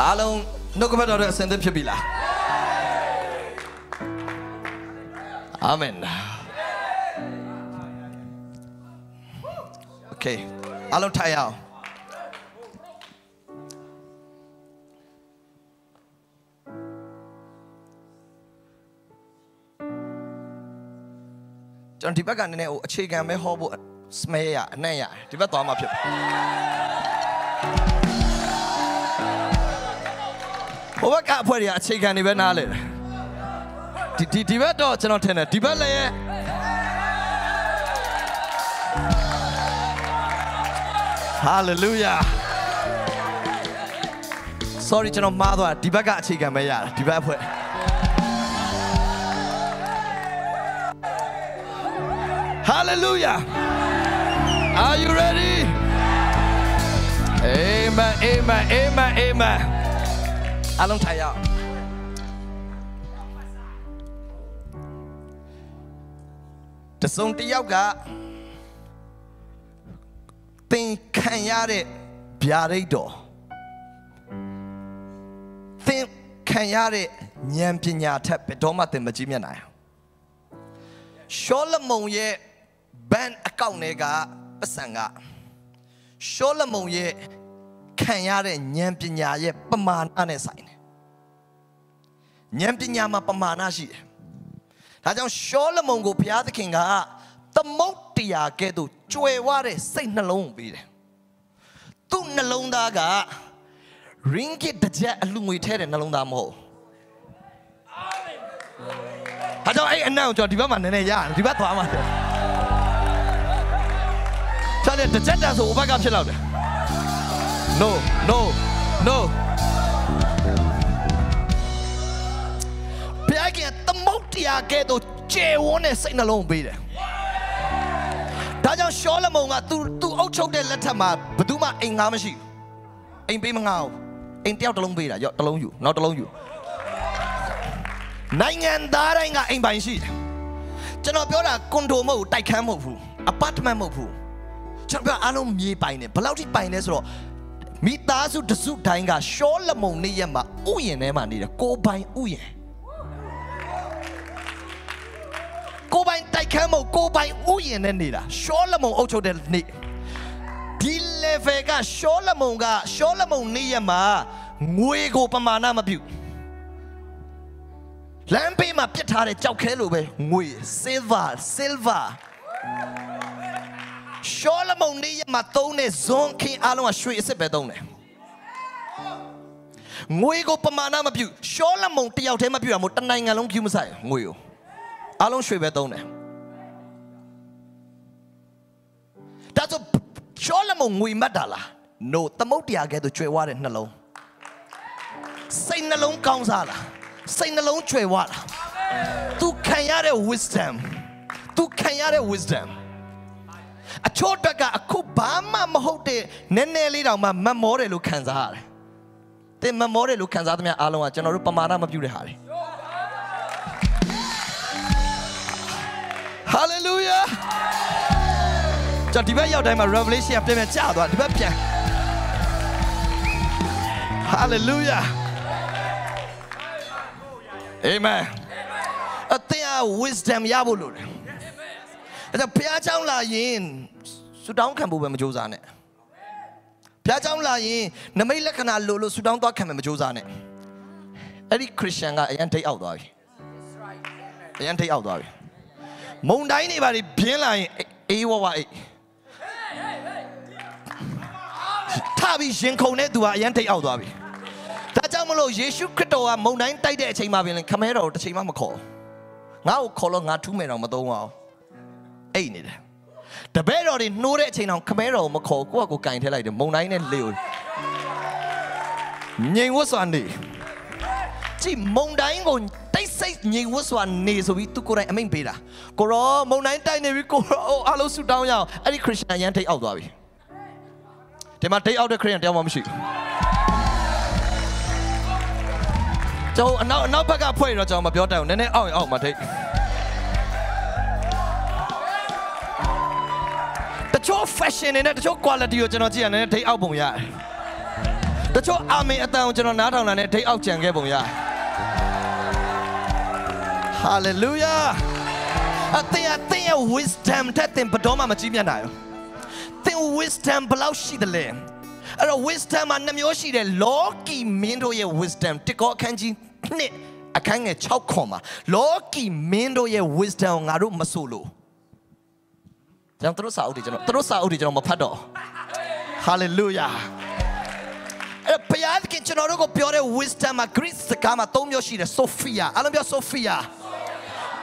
အားလုံးနှုတ်ကပတ်တော်ရဲ့အစဉ်သစ်ဖြစ်ပြီလားအာမင် Okay အားလုံးထိုင်အောင်ကျွန်တော်ဒီဘက်ကနည်းနည်းအခြေခံပဲဟောဖို့စမဲရအနံ့ရဒီဘက်သွားမှဖြစ်ပါဟိုဘက်ကအဖွဲ့တွေကအခြေခံတွေပဲနားလဲဒီဘက်တော့ကျွန်တော်ထင်တယ်ဒီဘက်လည်းဟာလေလုယာ Sorry ကျွန်တော်မှားသွားဒီဘက်ကအခြေခံပဲရတာဒီဘက်အဖွဲ့Hallelujah. Are you ready? Amen. Amen. Amen. Amen. အားလုံးထိုင်ရအောင်တစုံတစ်ယောက်ကသင်ခံရတဲ့ဗျာဒိတ်တော်သင်ခံရတဲ့ဉာဏ်ပညာထက်ဘယ်တော့မှသင်မကြည့်မြင်နိုင်ဘူးရှောလမုန်ရဲ့ဘန်အကောင့်ထဲကပတ်စံကရှောလမုန်ရဲ့ခံရတဲ့ဉာဏ်ပညာရဲ့ပမာဏနဲ့ဆိုင်တယ်။ဉာဏ်ပညာမှာပမာဏရှိတယ်။ဒါကြောင့်ရှောလမုန်ကိုဘုရားသခင်ကသမုတ်တရားကဲ့သို့ကြွယ်ဝတဲ့စိတ်နှလုံးကိုပေးတယ်။သူ့နှလုံးသားက ringgit တစ်ချက်အလှငွေထဲတဲ့နှလုံးသားမဟုတ်ဘူး။အာမင်။ဒါကြောင့်အဲ့အနံ့ကိုဒီဘက်မှာနည်းနည်းရအောင်ဒီဘက်သွားမှာ။ဒါလည်းတစ်ချက်တည်းဆိုဘက်ကဖြစ်လောက်တယ်။ No, no, no. ဘုရားကသမုတ်တရားကဲ့သို့ကျေဝန်းတဲ့စိတ်နှလုံးပေးတယ်။ဒါကြောင့်ရှောလမုန်ကသူအုပ်ချုပ်တဲ့လက်ထက်မှာဘယ်သူမှအိမ်ငှားမရှိဘူး။အိမ်ပေးမငှားဘူး။အိမ်တယောက်တစ်လုံးပေးတာရော့တစ်လုံးယူနောက်တစ်လုံးယူ။နိုင်ငံသားတိုင်းကအိမ်ပိုင်ရှိတယ်။ကျွန်တော်ပြောတာကွန်ဒိုမဟုတ်ဘူးတိုက်ခန်းမဟုတ်ဘူး။ apartment မဟုတ်ဘူး။ကျွန်တော်ပြောအားလုံးမြေပိုင်တယ်ဘယ်လောက်ထိပိုင်လဲဆိုတော့မိသားစုတစုတိုင်းကရှောလမုန်နေ့ရက်မှာဥယျာဉ်ထဲမှာနေတယ်ကိုပိုင်ဥယျာဉ်ကိုပိုင်တိုက်ခမ်းမို့ကိုပိုင်ဥယျာဉ်နဲ့နေတာရှောလမုန်အုပ်ချုပ်တဲ့နေ့ဒီ level ကရှောလမုန်နေ့ရက်မှာငွေကိုပမာဏမပြုလမ်းဘေးမှာပြစ်ထားတဲ့ကြောက်ခဲလိုပဲငွေ silver ရှောလမုန်နေ့မှာသုံးတဲ့ဇွန်ခင်အားလုံးကရွှေအစစ်ပဲသုံးတယ်။ငွေကိုပမာဏမပြုရှောလမုန်တယောက်တည်းမပြုတာမို့တနိုင်ငံလုံးပြုမဆိုင်ငွေကိုအားလုံးရွှေပဲသုံးတယ်။ဒါဆိုရှောလမုန်ငွေမတ်တာလား No သမုတ်တရားကဲ့သို့ကျွဲဝါတဲ့နှလုံးစိတ်နှလုံးကောင်းစားလားစိတ်နှလုံးကျွဲဝါလားသူခံရတဲ့ wisdom သူခံရတဲ့ wisdomအချို့တက်ကအခုဘာမှမဟုတ်တဲ့နည်းနည်းလေးတောင်မှမမောတယ်လို့ခံစားရတယ်။သင်မမောတယ်လို့ခံစားသမျှအားလုံးကကျွန်တော်တို့ပမာဏမပြည့်တဲ့ဟာတွေ။ Hallelujah ။ကျွန်တော်ဒီဘက်ရောက်တိုင်းမှာ Revelation ကပြန်ကျသွားဒီဘက်ပြန်။ Hallelujah ။ Amen ။အသင်က wisdom ရဖို့လိုတယ်။အဲ့ဒါဘုရားကျောင်းလာရင်ဆူတောင်းခံဖို့ပဲမကြိုးစားနဲ့ဘုရားကျောင်းလာရင်နမိတ်လက္ခဏာလို့ဆူတောင်းသွားခံမယ်မကြိုးစားနဲ့အဲ့ဒီခရစ်ယာန်ကအရန်ဒိတ်အောက်သွားပြီအရန်ဒိတ်အောက်သွားပြီမုန်တိုင်းတွေပါလေပြင်းလာရင်အေးဝဝအေးထားပြီးရင်ခုန်တဲ့သူကအရန်ဒိတ်အောက်သွားပြီဒါကြောင့်မလို့ယေရှုခရစ်တော်ကမုန်တိုင်းတိုက်တဲ့အချိန်မှာပြင်ခမဲတော်ကိုတစ်ချိန်မှမခေါ်ငါ့ကိုခေါ်လို့ငါထူးမယ်တော့မသုံးအောင်အိတ်နေတယ်တပည့်တော်တွေနှိုးတဲ့အချိန်အောင်ခမဲတော်ကိုမခေါ်ကိုယ့်အကူကင်ထဲလိုက်တယ်မုံတိုင်းနဲ့လေကိုငြိမ်ဝတ်စွာနေကြည့်မုံတိုင်းကိုတိတ်ဆိတ်ငြိမ်ဝတ်စွာနေဆိုပြီးသူကိုယ်တိုင်အမိန့်ပေးတာကိုရောမုံတိုင်းတိုက်နေပြီကိုရောအားလုံးဆူတောင်းရအောင်အဲ့ဒီခရစ်ယာန်ရန်တိတ်အောက်သွားပြီဒီမှာတိတ်အောက်တဲ့ခရစ်ယာန်တယောက်မှမရှိဘူးကျောင်းအနောက်ဘက်ကဖွဲ့တော့ကျောင်းမပြောတတ်အောင်နည်းနည်းအောက်ရင်အောက်မှာတိတ်တချို့ fashion နဲ့တချို့ quality ကိုကျွန်တော်ကြည့်ရနေတယ်ဒိတ်အောက်ပုံရတယ်这就阿妹一当就能拿到那呢，对奥健给朋友。哈利路亚！啊对呀 ，wisdom 他听不懂嘛，没经验来。听 wisdom 不老实的嘞，而 wisdom 啊，那么有些的老几民族也 wisdom， 这个看见你啊，看个超酷嘛，老几民族也 wisdom 阿鲁没收入。 Jangan terus saudi jono mapado. Hallelujah. Pelajar kencing orang kau pelajar wisdom agris sekarang atau mioshire Sofia. Alam biar Sofia.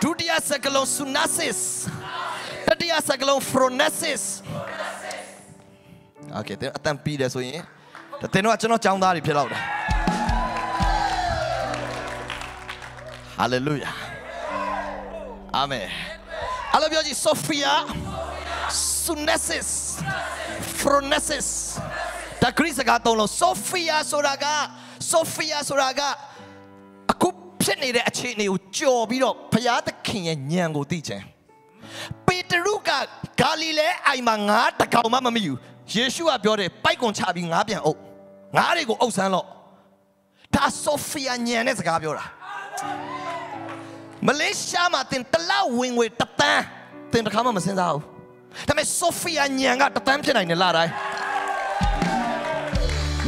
Dunia segelom sunasis. Dunia segelom fronesis. Okay, tengok tempi dah soalnya. Tengok jono cang dari pelajar. Hallelujah. Amin. Alam biar Sofia. Sunesis, Phronesis. Tak kris agak tahu loh. Sofia suraga. Aku pernah ada cik ni ucap biru. Pelajar kini yang gudije. Peteruka Galilei aimangat kau mama miu. Yesus abjore paikon cabi ngabian o. Ngariku o seno. Ta Sofia nyane segabjora. Malaysia matin telah wingwe tata. Tentang kamu masih tahu. Tapi Sofia nyangga tetam je naik ni larai.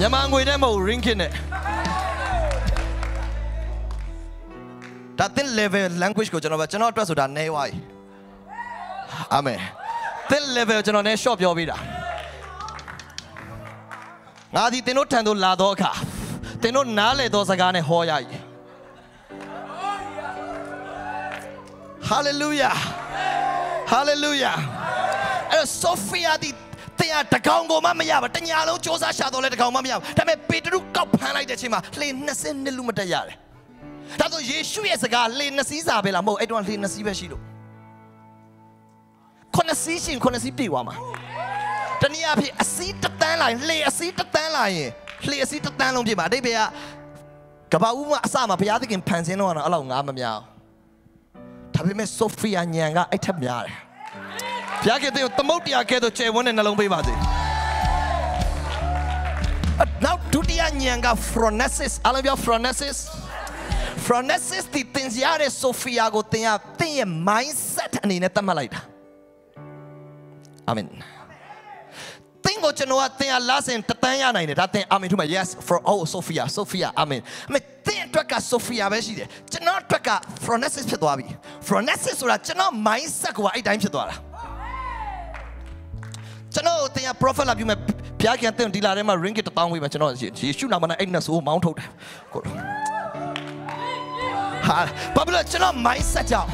Nyamang gue ni mau ringkin ni. Tapi level language kau jenama tu sudah newai. Amin. Tapi level jenama shop jauh bida. Ngadi teno tendu ladoka, teno nale dosa gane hoyai. Hallelujah, hallelujah. Sofia di tengah takau goma maya, tengah lalu josa syadu le takau maya. Tapi Peteru kau panai jecima, le nasi nelu mudahjar. Tapi Yesus esgal le nasi zabela, mau eduan le nasi bersilu. Kau nasi piwa mah. Tengah api asid tertan lain lom jema. Deh biar kebau sama biar dikin pensiun orang alau ngam maya. Tapi me Sofia nyangga itu maya. Tiada itu tempat dia ke itu cewonen nalung berbahasa. Now dunia nyangga Phronesis, alam biar Phronesis. Phronesis di tensiare Sofia go tengah mindset ni neta malaita. Amin. Tengok cenua tengah lasen tetanya ni neta tengah amin cuma yes for all Sofia amin. Tengah tuaka Sofia bersih deh. Cenor tuaka Phronesis setua bi. Phronesis surat cenor mindset gua ini time setua lah. Ceno tanya profil abis macam pihak yang tengok di lara macam ring kita tahu macam ceno Yesus nama nak Agnes semua mount out. Ha, pabila ceno mindset jauh.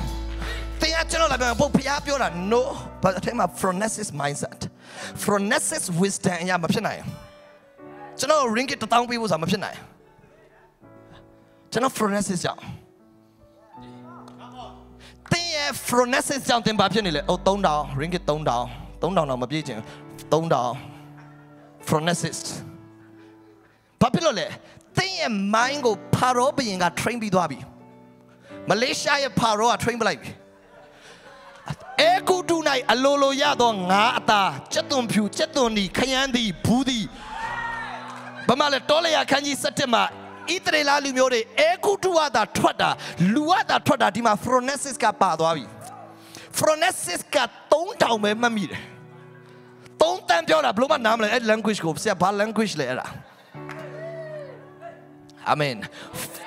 Tanya ceno lagi macam pihak pihak no, pada tema Phronesis mindset, Phronesis wisdom yang macam mana? Ceno ring kita tahu pihak macam mana? Ceno Phronesis jauh. Tanya Phronesis jauh tentang macam ni le, oh tahun dah, ring kita tahun dah. Tungdang nama bijing, tungdang, Phronesis. Papilo le, tiada main go paro bienga train bi doa bi. Malaysia ye paro a train belai bi. Eku tu nai alolo ya do ngata, cetun piu cetun ni kanyandi budi. Bermalah tole ya kanji setema. Itre lalu miore eku tu ada trada, luada trada di ma Phronesis kapa doa bi. Phronesis katong tahu memang mila, tong tampil lah belum ada nama leh language group siapa language leh lah. Amin.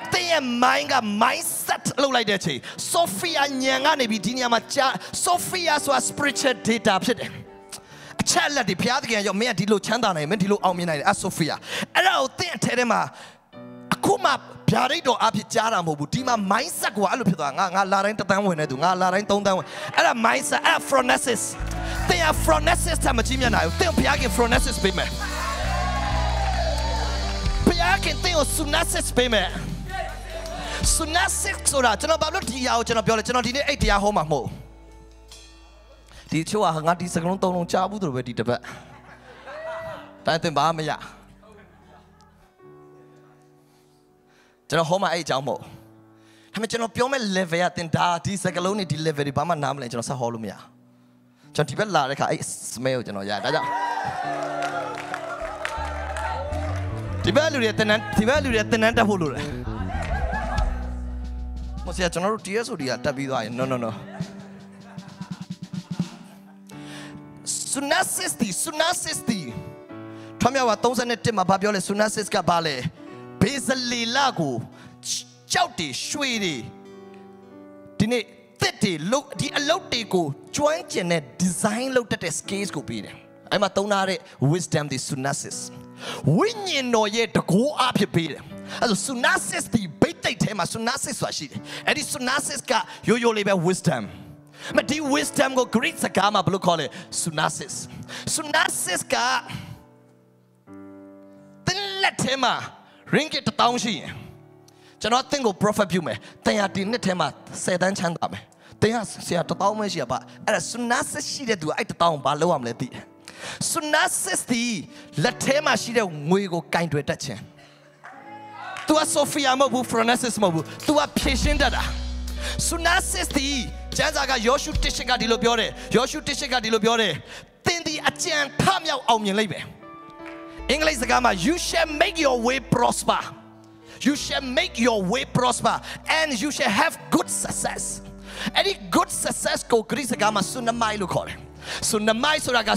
Tiada main ga mindset lulai dia cik. Sofia nyanga ni bidinya macam Sofia suah spiritual data macam ni. Cakap di pihak yang jom meh dilu canda ni, meh dilu awam ni. As Sofia. Erau tiada terima. Aku mah. Biar itu api cara mau budi mah mindset gua alu itu nggak larain tentang mana itu nggak larain tentang ada mindset Phronesis, tiap Phronesis sama cimnya naik tiap pihak Phronesis bime, pihak tiap Sunesis bime, Sunesis sudah cina baru dia cina biar cina dia dia homa mau, dia cua nggak di sekarang tolong cabut dulu di depan, tapi tempat apa ya? Jangan homa aja mau. Kami jangan pion melihat tentang di sekelon ini delivery bama nama lain jangan saholumia. Jangan tiba lari kah smell jangan ya. Dah. Tiba-tiba lihat tenan dah hulur. Masih aja naruh dia sudah tapi lain. No. Sunasisti. Kami awak tahu sana tema babi oleh sunasis kabale. Bezalilaku, cawti, shuiri. Dini tete lo di alau teko cuancen design lo tete skis kopi. Aku tahu nare wisdom di sunasis. Winyen noye deku api pira. Alu sunasis di betai tema sunasis wasi. Eri sunasis ka yo lebe wisdom. Ma di wisdom go great sakama blue kole sunasis. Sunasis ka tenle tema ringgit tetaungsi. Jangan tengok profit view me. Tengah di net tema sedang canda me. Tengah siapa tetaung me siapa. Ada sunasis sih dia dua itu tetaung balu am leti. Sunasis di letema sih dia ngui go kain dua terceh. Tua Sofia mau bu Francis mau bu tua patient ada. Sunasis di jangan agak Joshua tisega di lo biore. Tendi acian tham yau awin lebe. English agama you shall make your way prosper. You shall make your way prosper and you shall have good success. Any good success ko Greece agama sunamai lo kore. Sunamai suraga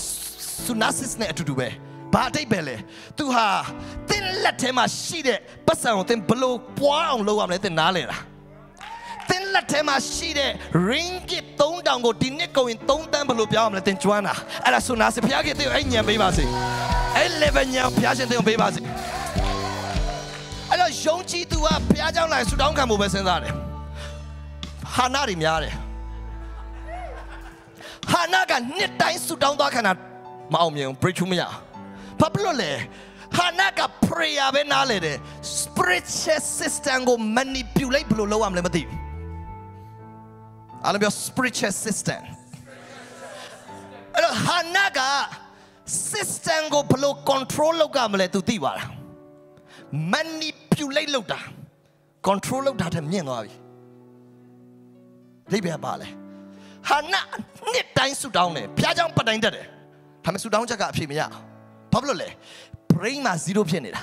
Sunasis ne atu dube, badai bele. Tuha, tin latema shide, pasang tin belu puang lo amle tin nalera. Tin latema shide, ringgit tong dang go dinek koin tong dang belu puang amle tin cuana. Ala Sunasis piagi tu enyam bebasi, 11 nyam piagi tu bebasi. Ala yongji tua piagi orang sudang kamu bersendal. Hanari miare, hanaga netai sudang tua kanan. Mau yang percuma, Pablo le, hana ka prayer benale de, spiritual system go manipulate bulu lawam le mati. Alam yo spiritual system. Elo hana ka system go bulu control lawam le tu tiwal, manipulate lawda, control lawda demi ngawi. Lebih apa le? Hana netai sudang le, piajang pada indah de. Kami sudah menjaga api minyak. Pablo le, brain mas zero pianida.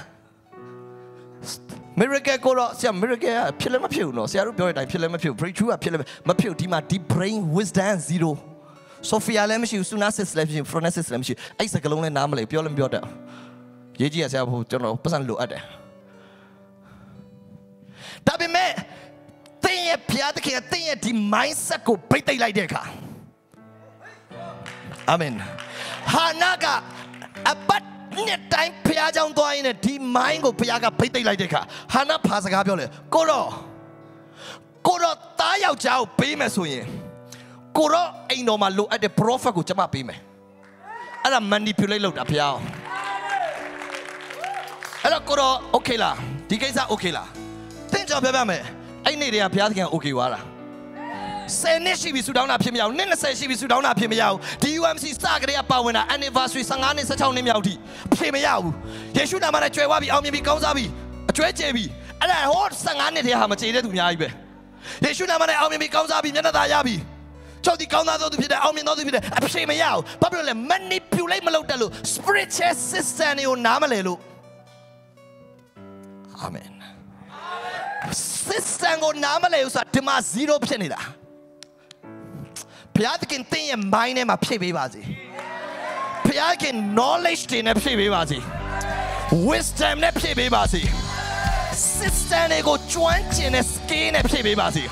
Mereka kalau siapa mereka piala mapiu no, siapa biar dia piala mapiu, brain juga piala mapiu di mana di brain wisdom zero. Sofia lemsi, Sunasis lemsi, Francis lemsi. Aisyah kalau le nama le piala biar dia. Yeji aja aku jono pesan lu ada. Tapi me, tiada piada kita tiada di mindset ku betai lagi deka. Amin. Hanaga abat netai piajang tua ini di main go piaga betai lagi deka. Hana bahasa kah boleh? Koro tayau jauh pime suye. Koro ini malu ada profit ku cuma pime. Ada manipulasi luda piau. Ada koro okay lah, dikisah okay lah. Tengok berapa me? Ini dia piaga okay wala. Senesi wisuda una pimi yau, nene senesi wisuda una pimi yau. DUMC star kerja pawena anniversary sangan ini sejauh ni miau di pimi yau. Yesus nama dia cuewa bi, awam bi kau zabi, cuewa cebi. Ada hot sangan ini dia macam ini tu miau ibe. Yesus nama dia awam bi kau zabi, nene dah zabi. Cuewa di kau nado tu bida, awam nado tu bida, pimi yau. Pablo le manipulate melalui dalu spiritual system itu nama lelu. Amin. System itu nama lelu sah dema zero pun ni dah. प्यार के इंतज़ार मायने में अच्छी बीमारी, प्यार के knowledge tin अच्छी बीमारी, विस्तार ने अच्छी बीमारी, सिस्टम ने को चुनचे ने स्किन अच्छी बीमारी।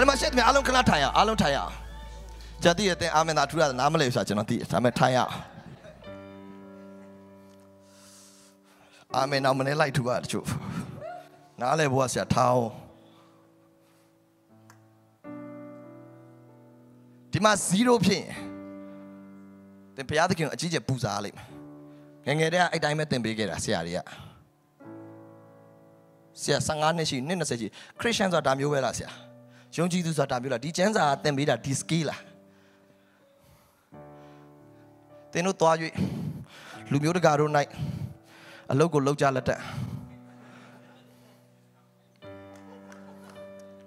अलमारी में आलू खाना थाया। जब ये ते आमे नाटुरा नाम ले उसाचना ती आमे थाया। आमे नाम ने लाई दुबार चुप, नाले बुआ से थाओ। Cuma zero pun. Tapi ada kena aje buza lagi. Yang ni ada ada yang mesti bergerak siapa? Siapa sangat nasi ni nasi je. Christian sudah tamu bela siapa? Yang jitu sudah tamu bela. Di China sudah tamu bela di ski lah. Tenu tua je. Lumio de garu naik. Alokol lok jalan tak.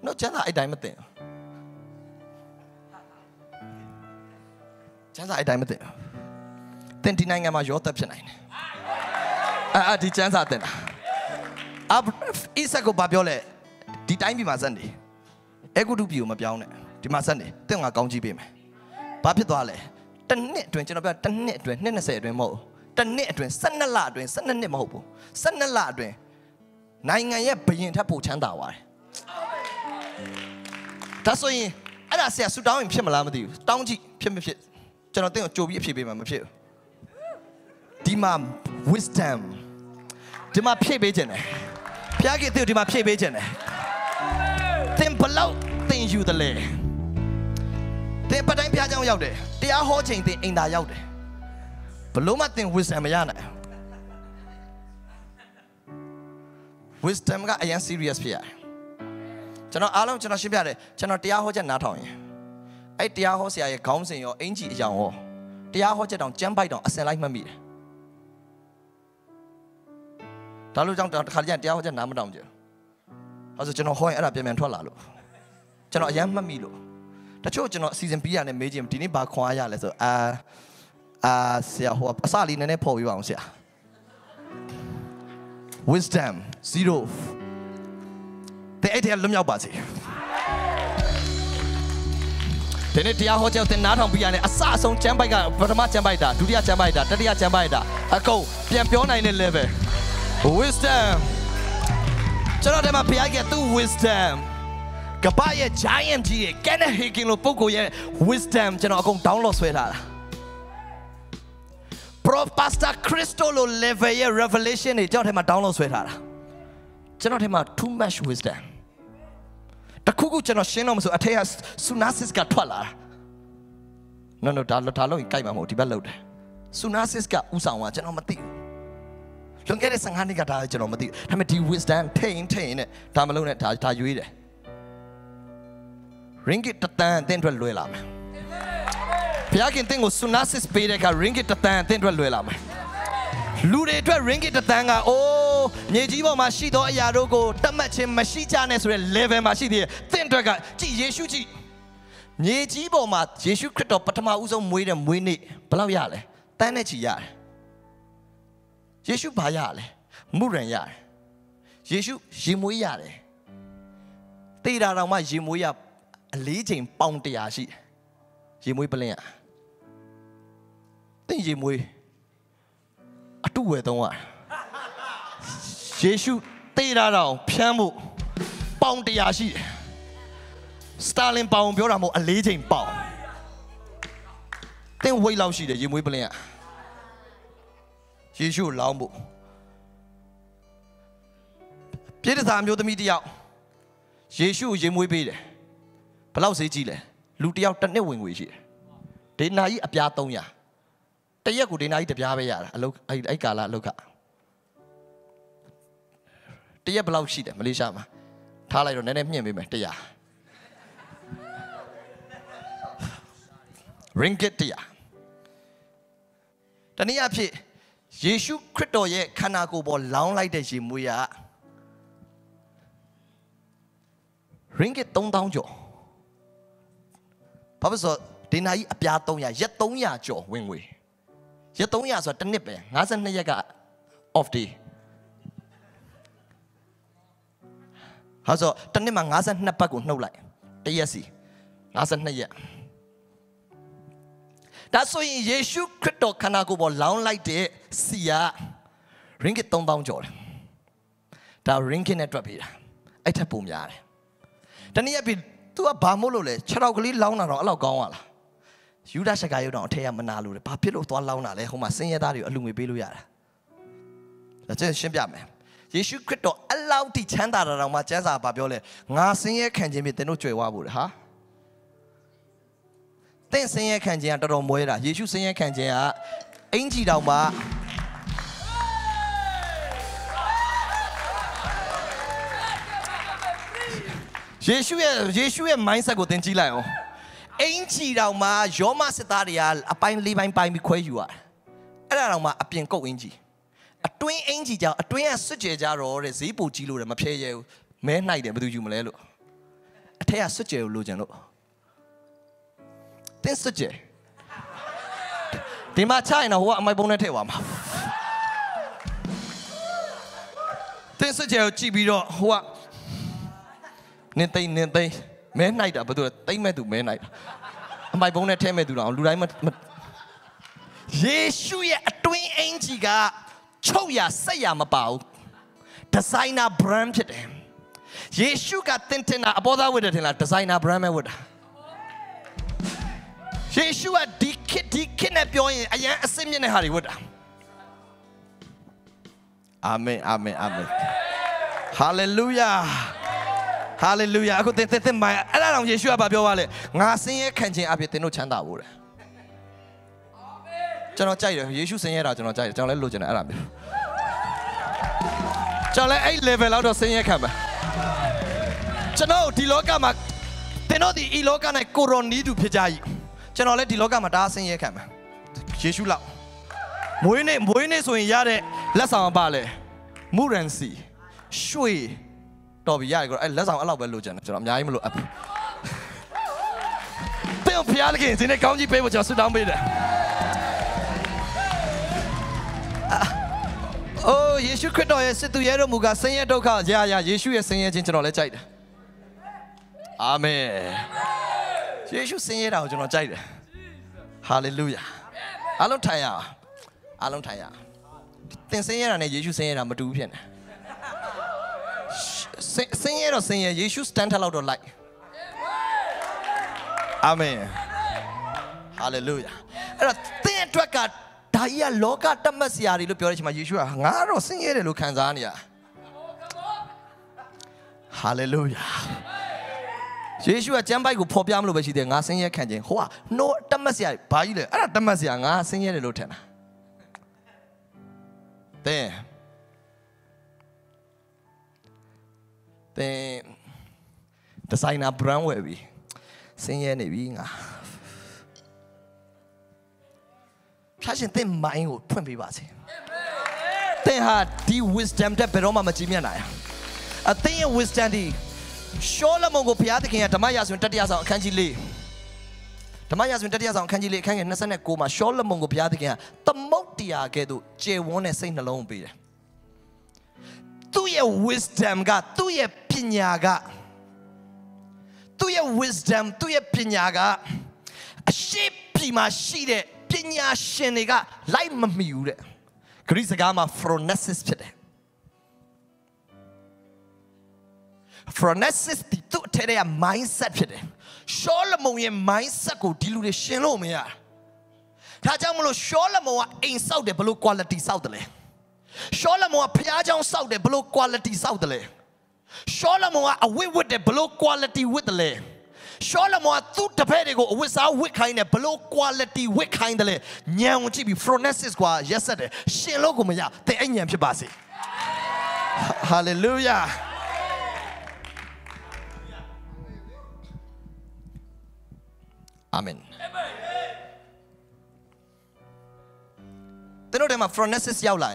No China ada yang mesti. Jangan ada time itu. Tentang naiknya masyarakat pun naik. Adi chance aten. Ab isa ko babiole di time bi masandi. Ego du biu ma biaune di masandi. Tengah kaunci bi me. Babi tuale. Tenet duen cina biar tenet duen nene saya duen mau. Tenet duen sana la duen sana nene mau bu. Sana la duen. Naingannya bayin tak bukan dawai. Tapi ada saya sudah mempunyai malam itu. Tangji mempunyai. Jangan tengok cobi mempunyai. Dimam wisdom. Dimam pembejaran. Pagi itu dimam pembejaran. Tempelau tingju tele. Tempat yang pelajaran yau de. Tiada hujung tiada indah yau de. Belum ada wisdom yang ada. Wisdom ka ayang serius pia. Chano alam chano siapa deh? Chano tiada hoja natawnya. Ay tiada hoja ayang kaum senyo enji jango. Tiada hoja dong jambai dong asalai mami. Talu jang kalian tiada hoja nama dong je. Aso chano hoy ada pemain tua lalu. Chano ayam mami lo. Tacho chano season pia ni medium tini bakuan ayah leso. Siapa asali nene pawi bang siapa? Wisdom zero. Tapi dia belum jawab sih. Tetapi dia hujau tetapi orang biar ni asal song jambai kan pertama jambai dah, dua jambai dah, tiga jambai dah. Aku pion ini level. Wisdom. Cuma dia mampu aja tu wisdom. Kepala giant je, kena hiking lo pukul ye wisdom. Cuma aku download sudah. Prof Pastor Crystal lo level ye revelation ni, jangan tema download sudah. Jangan tema too much wisdom. Tak kuku jangan senyum so ataya sunasis kat tuala. Nono talo talo ikai mahu tiba laut. Sunasis kat usang wajah jangan mati. Lengkere sanghani kat dah jangan mati. Kami di wisdom tein, tamu lalu dah tajui deh. Ringgit tetan ten dua luar lama. Pihak ini tengok sunasis pereka ringgit tetang tentuan luar lama. Luar itu ringgit tetangga. Oh, ni jiwa masih doa yaro ko tamat cem masih jana sura level masih dia tentuan kan. Ji Yesus ji. Ni jiwa mat Yesus Kristus pertama usah mui ni pelau ya le. Tanya ji ya. Yesus bahaya le, murni ya. Yesus jimui ya le. Tiada ramah jimui ya licin pang dia si jimui pelia. Tinggi mui, aduh betul ah. Yesus tidak tahu, piamu, pang dia si, Stalin pang biarlah mu alijin pang. Teng wei lau si deh, jemui pelia. Yesus lau mu. Jadi saham jodoh media, Yesus jemui beli, pelau sejile, lutiau terne wing wei si. Denai apa tahunya? Tanya aku denai tapi apa ya? Alat luka. Tanya belau sih deh Malaysia mah. Thala itu nenek punya memang tanya. Ringgit tanya. Tapi apa? Yesus Kristus ye karena aku bawa launai deh jemu ya. Ringgit tong tang jo. Apa so? Denai apa tahunya? Ya tahunya jo wing wei. Ya tahunya so tenip ya, ngasan ni jaga off di. Haso tenip mang ngasan ni pagu naulai, dia si ngasan ni ya. Daso Yesus Kristus karena aku bawa launai dia siya ringgit tong jor. Dah ringgit netwa bila, itu pun jalan. Dan ni apa tu abah mulu le, cerau kali launai orang kawan lah. Yuda segayu dong, teh yang menalu le. Papi lo tuan lawan le, huma senja dari alumni belu ya. Jadi siapa me? Yesus Kristus Allah di cinta orang macam siapa papi le? Ngasenja kenjemi tenu cewa bule, ha? Ten senja kenjia terus moira. Yesus senja kenjia, inci dong ba. Yesus main sagu tenci lah oh. Inci ramah, joma setarial, apa yang lima yang mikui juga. Ada ramah apa yang kau inci. Atau yang inci jauh, atau yang sejajar orang seibu cilu ramah percaya, mana idea betul jumlah lo. Atau yang sejajar lo jangan lo. Ten sejajar. Di mana China, huat mai bukan terwam. message ကိုကြည့်ပြီးတော့ဟိုကနင်းသိမဲနိုင်တာဘာလို့လဲတိမ့်မဲ့သူမဲနိုင်တာအမိုက်ဘုံနဲ့ထဲမဲ့သူတော့လူတိုင်းမယေရှုရဲ့အတွင်းအင်ကြီးကချုပ်ရဆက်ရမပါဘူး designer brand ဖြစ်တယ်ယေရှုကတင်တင်တာအပေါ်သားဝတ်တယ်ထင်လား designer brand ပဲဝတ်တာယေရှုကဒီခေတ်နဲ့ပြောရင်အရန်အစစ်မြင့်တဲ့ဟာတွေဝတ်တာအာမင် hallelujah hallelujah အခုတင်ပါအဲ့ဒါတော့ယေရှုကပြောပါလေငါစင်ရဲ့ခံခြင်းအဖြစ်သင်တို့ချမ်းသာဖို့တယ်ကျွန်တော်ကြိုက်တယ်ယေရှုဆင်းရဲတာကျွန်တော်ကြိုက်တယ်ကျွန်တော်လည်းလိုချင်တယ်အဲ့ဒါမျိုးကျွန်တော်လည်းအဲ့ level လောက်တော့ဆင်းရဲခံပါကျွန်တော်ဒီလောကမှာသင်တို့ဒီလောကနဲ့ကိုရိုနီတူဖြစ်ကြကြီးကျွန်တော်လည်းဒီလောကမှာဒါဆင်းရဲခံပါယေရှုလောက်မွေးနေ့ဆိုရင်ရတဲ့လက်ဆောင်ပါလေမူရန်စီရွှေတော်ပြီရတယ်ကိုအဲ့လက်ဆောင်အဲ့လောက်ပဲလိုချင်တယ်ကျွန်တော်အများကြီးမလိုအပ်ဘူးသင်ဖျားလခင်ဒီနေ့ကောင်းကြီးပေးဖို့ကျွန်တော်ဆုတောင်းပေးတယ်Oh, Yesus Kristus yang setu yero muka senja doka, ya, Yesus yang senja cincin oleh cahid. Amin. Yesus senja dah cincin oleh cahid. Hallelujah. Alon tanya. Teng senja ni Yesus senja ramai tu pun. Senja Yesus stand halau doa. Amin. Hallelujah. Ada teng doa. Daya loka temas siari lu pura cuma Yesus ngaruh sendiri lu kanzania. Hallelujah. Yesus jambai ku popiam lu bersih dia ngah sendiri kanjeng. Wah, no temas siari bayi le. Ada temas siang ngah sendiri lu tena. Teh, desain abram webi sendiri webi ngah.他现在买我喷皮巴子，等下的 wisdom 在白罗马没见面来呀，啊，等下 wisdom 的，少了某个皮亚的看呀，他妈亚顺特地亚上看起来，看见那啥那狗嘛，少了某个皮亚的看呀，他毛的呀，给都结婚的生那老公皮的，都有 wisdom 噶，都有皮亚噶，都有皮亚噶，是皮嘛是的。Pinya shenega lain memiure. Keris agama phronesis pede. Phronesis itu teraya mindset pede. Solomon yang mindset ko dilure shenlo meya. Raja mulu Solomon insau de belu quality sau dale. Solomon piajang sau de belu quality sau dale. Solomon awi with de belu quality with dale.Solomon tu terpede go without weak kind below quality weak kind le nyang uci bi phronesis gua yesterday shelo go mya te anyam phit ba si hallelujah amen တင်တို့ထဲမှာ phronesis ရောက်လာ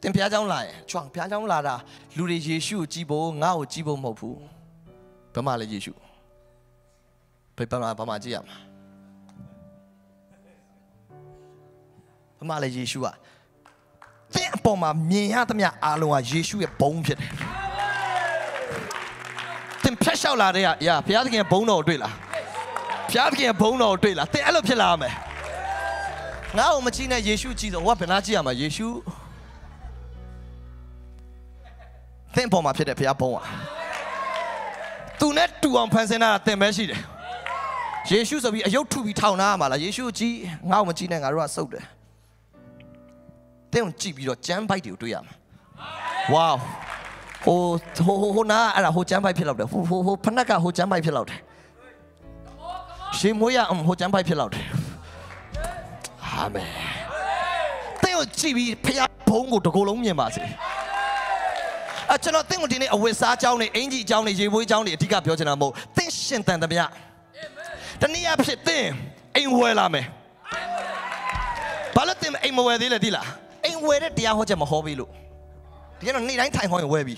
ရင်တင်ပြားเจ้าလာရင်ကျွမ်းပြားเจ้าလာတာလူတွေယေရှုကိုကြည်ဖို့ငါ့ကိုကြည်ဖို့မဟုတ်ဘူး爸妈来耶稣，陪爸妈这样嘛。爸妈来耶稣啊！这爸妈面呀，他们呀，阿龙啊，耶稣也帮起来。等撇下来的呀呀，撇下的给人帮到对了，撇下的给人帮到对了，等阿龙撇下没？那我们今天耶稣记得我陪他这样嘛，耶稣。等爸妈撇的撇下帮啊。Tu net tu orang pensiunan terbesi deh. Yesus sebiji ayat tu bintang nama lah. Yesus ji ngau macam ni ngaruh asal deh. Tengok ji biro jambai dia tu ya. Wow. Ho na ada ho jambai pilau deh. Ho pernah kah ho jambai pilau deh. Si moya ho jambai pilau deh. Amin. Tengok ji biro pihak bongo tergolong ni macam. ကျွန်တော်တင့်ကိုဒီနေ့အဝတ်စားကြောင်းနဲ့အင်ကြီးကြောင်းနဲ့ရေပွေးကြောင်းတွေအဓိကပြောချင်တာမဟုတ်တင့်ရှင်တန်သမျှတနည်းအားဖြင့်တင့်အိမ်ဝယ်လာမယ်ဘာလို့တင့်အိမ်မဝယ်သေးလဲဒီလားအိမ်ဝယ်တဲ့တရားဟောချက်မဟောပြီလို့ဒီကတော့နေ့တိုင်းထိုင်ဟောရင်ဝယ်ပြီ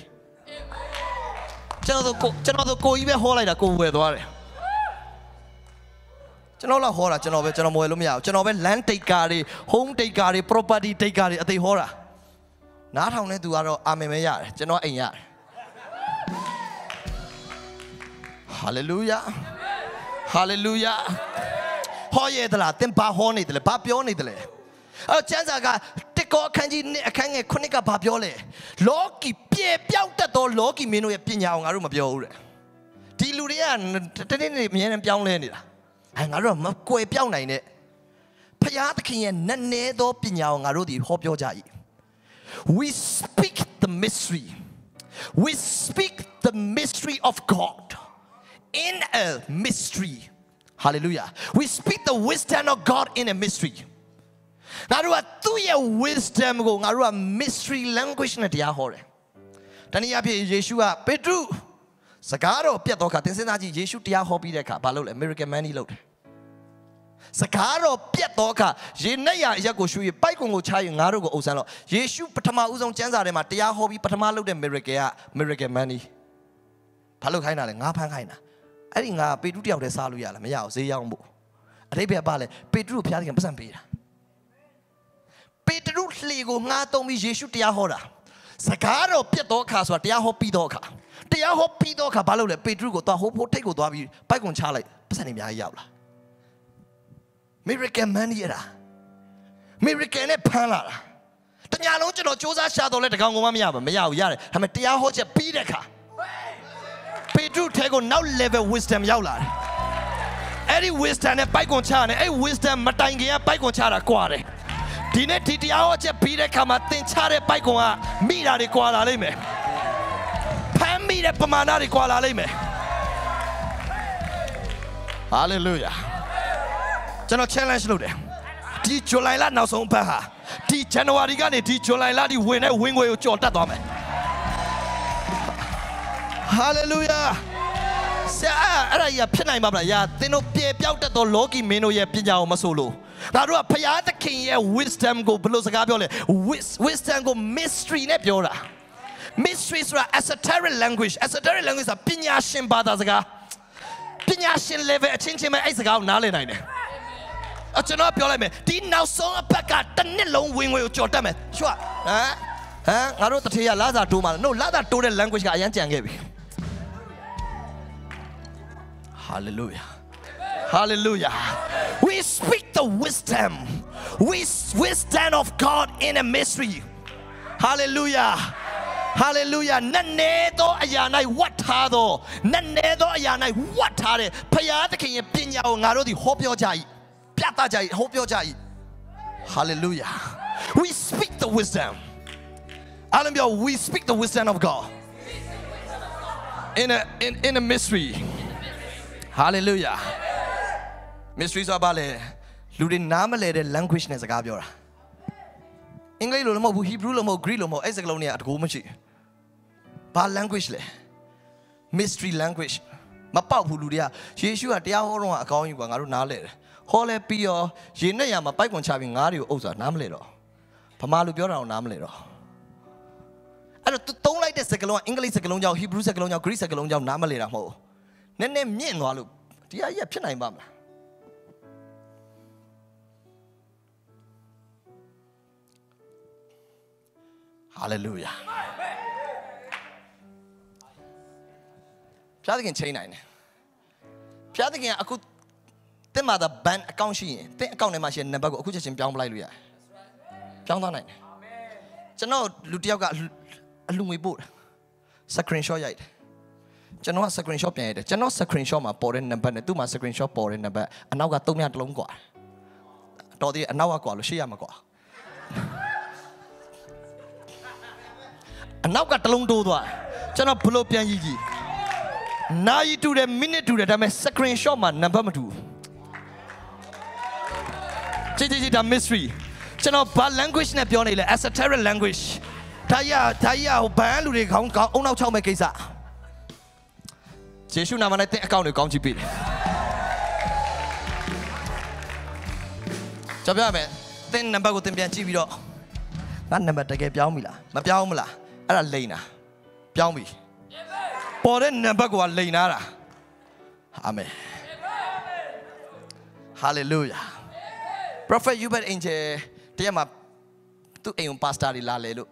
ကျွန်တော်တို့ကိုကြီးပဲဟောလိုက်တာကိုဝယ်သွားတယ်ကျွန်တော်လည်းဟောတာကျွန်တော်မဝယ်လို့မရဘူးကျွန်တော်ပဲ land တိတ်ကာတွေ home တိတ်ကာတွေ property တိတ်ကာတွေအသေးဟောတာ拿汤呢，都阿罗阿妹妹呀，真我哎呀，哈利路亚，哈利路亚，好耶的啦，等把好你的嘞，把表你的嘞，啊，讲啥个？这个看见你看见看那个把表嘞，老几别表得多，老几没弄也别鸟，我罗没表嘞，第六的呀，这里呢没人表嘞你啦，哎，我罗没过表来呢。 We speak the mystery. We speak the mystery of God in a mystery. Hallelujah. We speak the wisdom of God in a mystery. Narua tuya wisdom go narua mystery language na dia hore. Taniya bhi Yeshua Pedro sagaro pya doka tense na ji Yeshu dia hobi deka balol American money load. Sekarang piatoka, jenaya ia koshui, baik kau cai ngaruh kau usahlo. Yesus pertama usang cendera mati, ia hobi pertama lalu dia mereka mani. Palu kain ala, ngapa kain ala? Ari ngapa Pedro dia udah salu ya lah, melayu saya yang bu. Ari berapa le? Pedro piati yang pesan pira. Pedro lego ngatong Yesus dia hora. Sekarang piatoka, so dia hobi doka, palu le Pedro kau tua hobi hobi kau tua bi, baik kau cai pesan ini melayu lah. Mereka mandi lah, mereka ni panas lah. Tanya orang jodoh jodoh satu leh dekat orang melayu, melayu. Kami tiada hujah bideka. Pedro tengok now level wisdom yau lah. Every wisdom ni baik kunci, every wisdom matang gaya baik kunci ada kuat. Di ne tiada hujah bideka matang cara baik kunci mira di kuat alih me, pan mira pemana di kuat alih me. Hallelujah. Jangan challenge lu deh. Di Julai lah nausung paha. Di Januari kan di Julai lah di win way jodoh tuh me. Hallelujah. Saya ada ya pernah ibu bapa ya. Tino biar tuh logi menu ya pinjau masulu. Lalu apa ya tak kini wisdom go belum segala boleh. Wisdom go mystery ne biora. Mystery sura esoteric language. Esoteric language apa pinjasin batas segala. Pinjasin level cincin macam segala nale nene. Acunah piola me, di nausong apa katan ni long wing way jodoh me, siapa? Ngaruh tertia lazat tu mal, no lazat tu dalam language kaya yang canggih. Hallelujah, Hallelujah. We speak the wisdom, wisdom of God in a mystery. Hallelujah, Hallelujah. Nene do ayanai watado, nene do ayanai watare. Payat kini pinjau ngaruh di hopio jai. Piata jai, hopio jai. Hallelujah. We speak the wisdom. Hallelujah. We speak the wisdom of God in a mystery. Hallelujah. Mysteries are bale. Ludi nama le de language ne zagabiora. English lo mo bu Hebrew lo mo Greek lo mo ezaglo ne atgo machi. Ba language le. Mystery language. Mapau bu ludi ya. Yesu atia horong akau ni bangaru na le. Hole piyo, jina ya mapai kuncapi ngariu, oza namle lo, pemalu biarau namle lo. Ada tu tahu lagi deh sekelong English sekelong jauh, Hebrew sekelong jauh, Greek sekelong jauh nama le ramu. Nenek mien walu, dia iya pernah imbam lah. Hallelujah. Siapa yang cina ini? Siapa yang aku Tema ada bank account sih, bank account ni masih nampak aku jadi piang belai luya, piang tuan ni. Ceno lutiau kat lungi bud, screenshot ya itu. Ceno screenshot ni ada, ceno screenshot mah poren nampak ni tu mah screenshot poren nampak. Anak kat tu ni ada longkor, tadi anak aku alusia mak aku. Anak kat telung tu tu, ceno belum piang gigi. Nai tu deh minit tu deh, dah meh screenshot mah nampak matu. Jadi dah mystery. Cina bahasa language ni biar ni le, esoteric language. Taya bahasa luar kau kau nak cakap macam apa? Yesus nama ni tak kau ni kau cipil. Cakap apa? Ten nampak ten biar cipil dok. Kan nampak tak biar mila, biar mula. Ada lain lah, biar mui. Poren nampak gua lain lah. Amin. Hallelujah. Prophet Hubert Angel, dia mah tu ayam pasta di lalelu.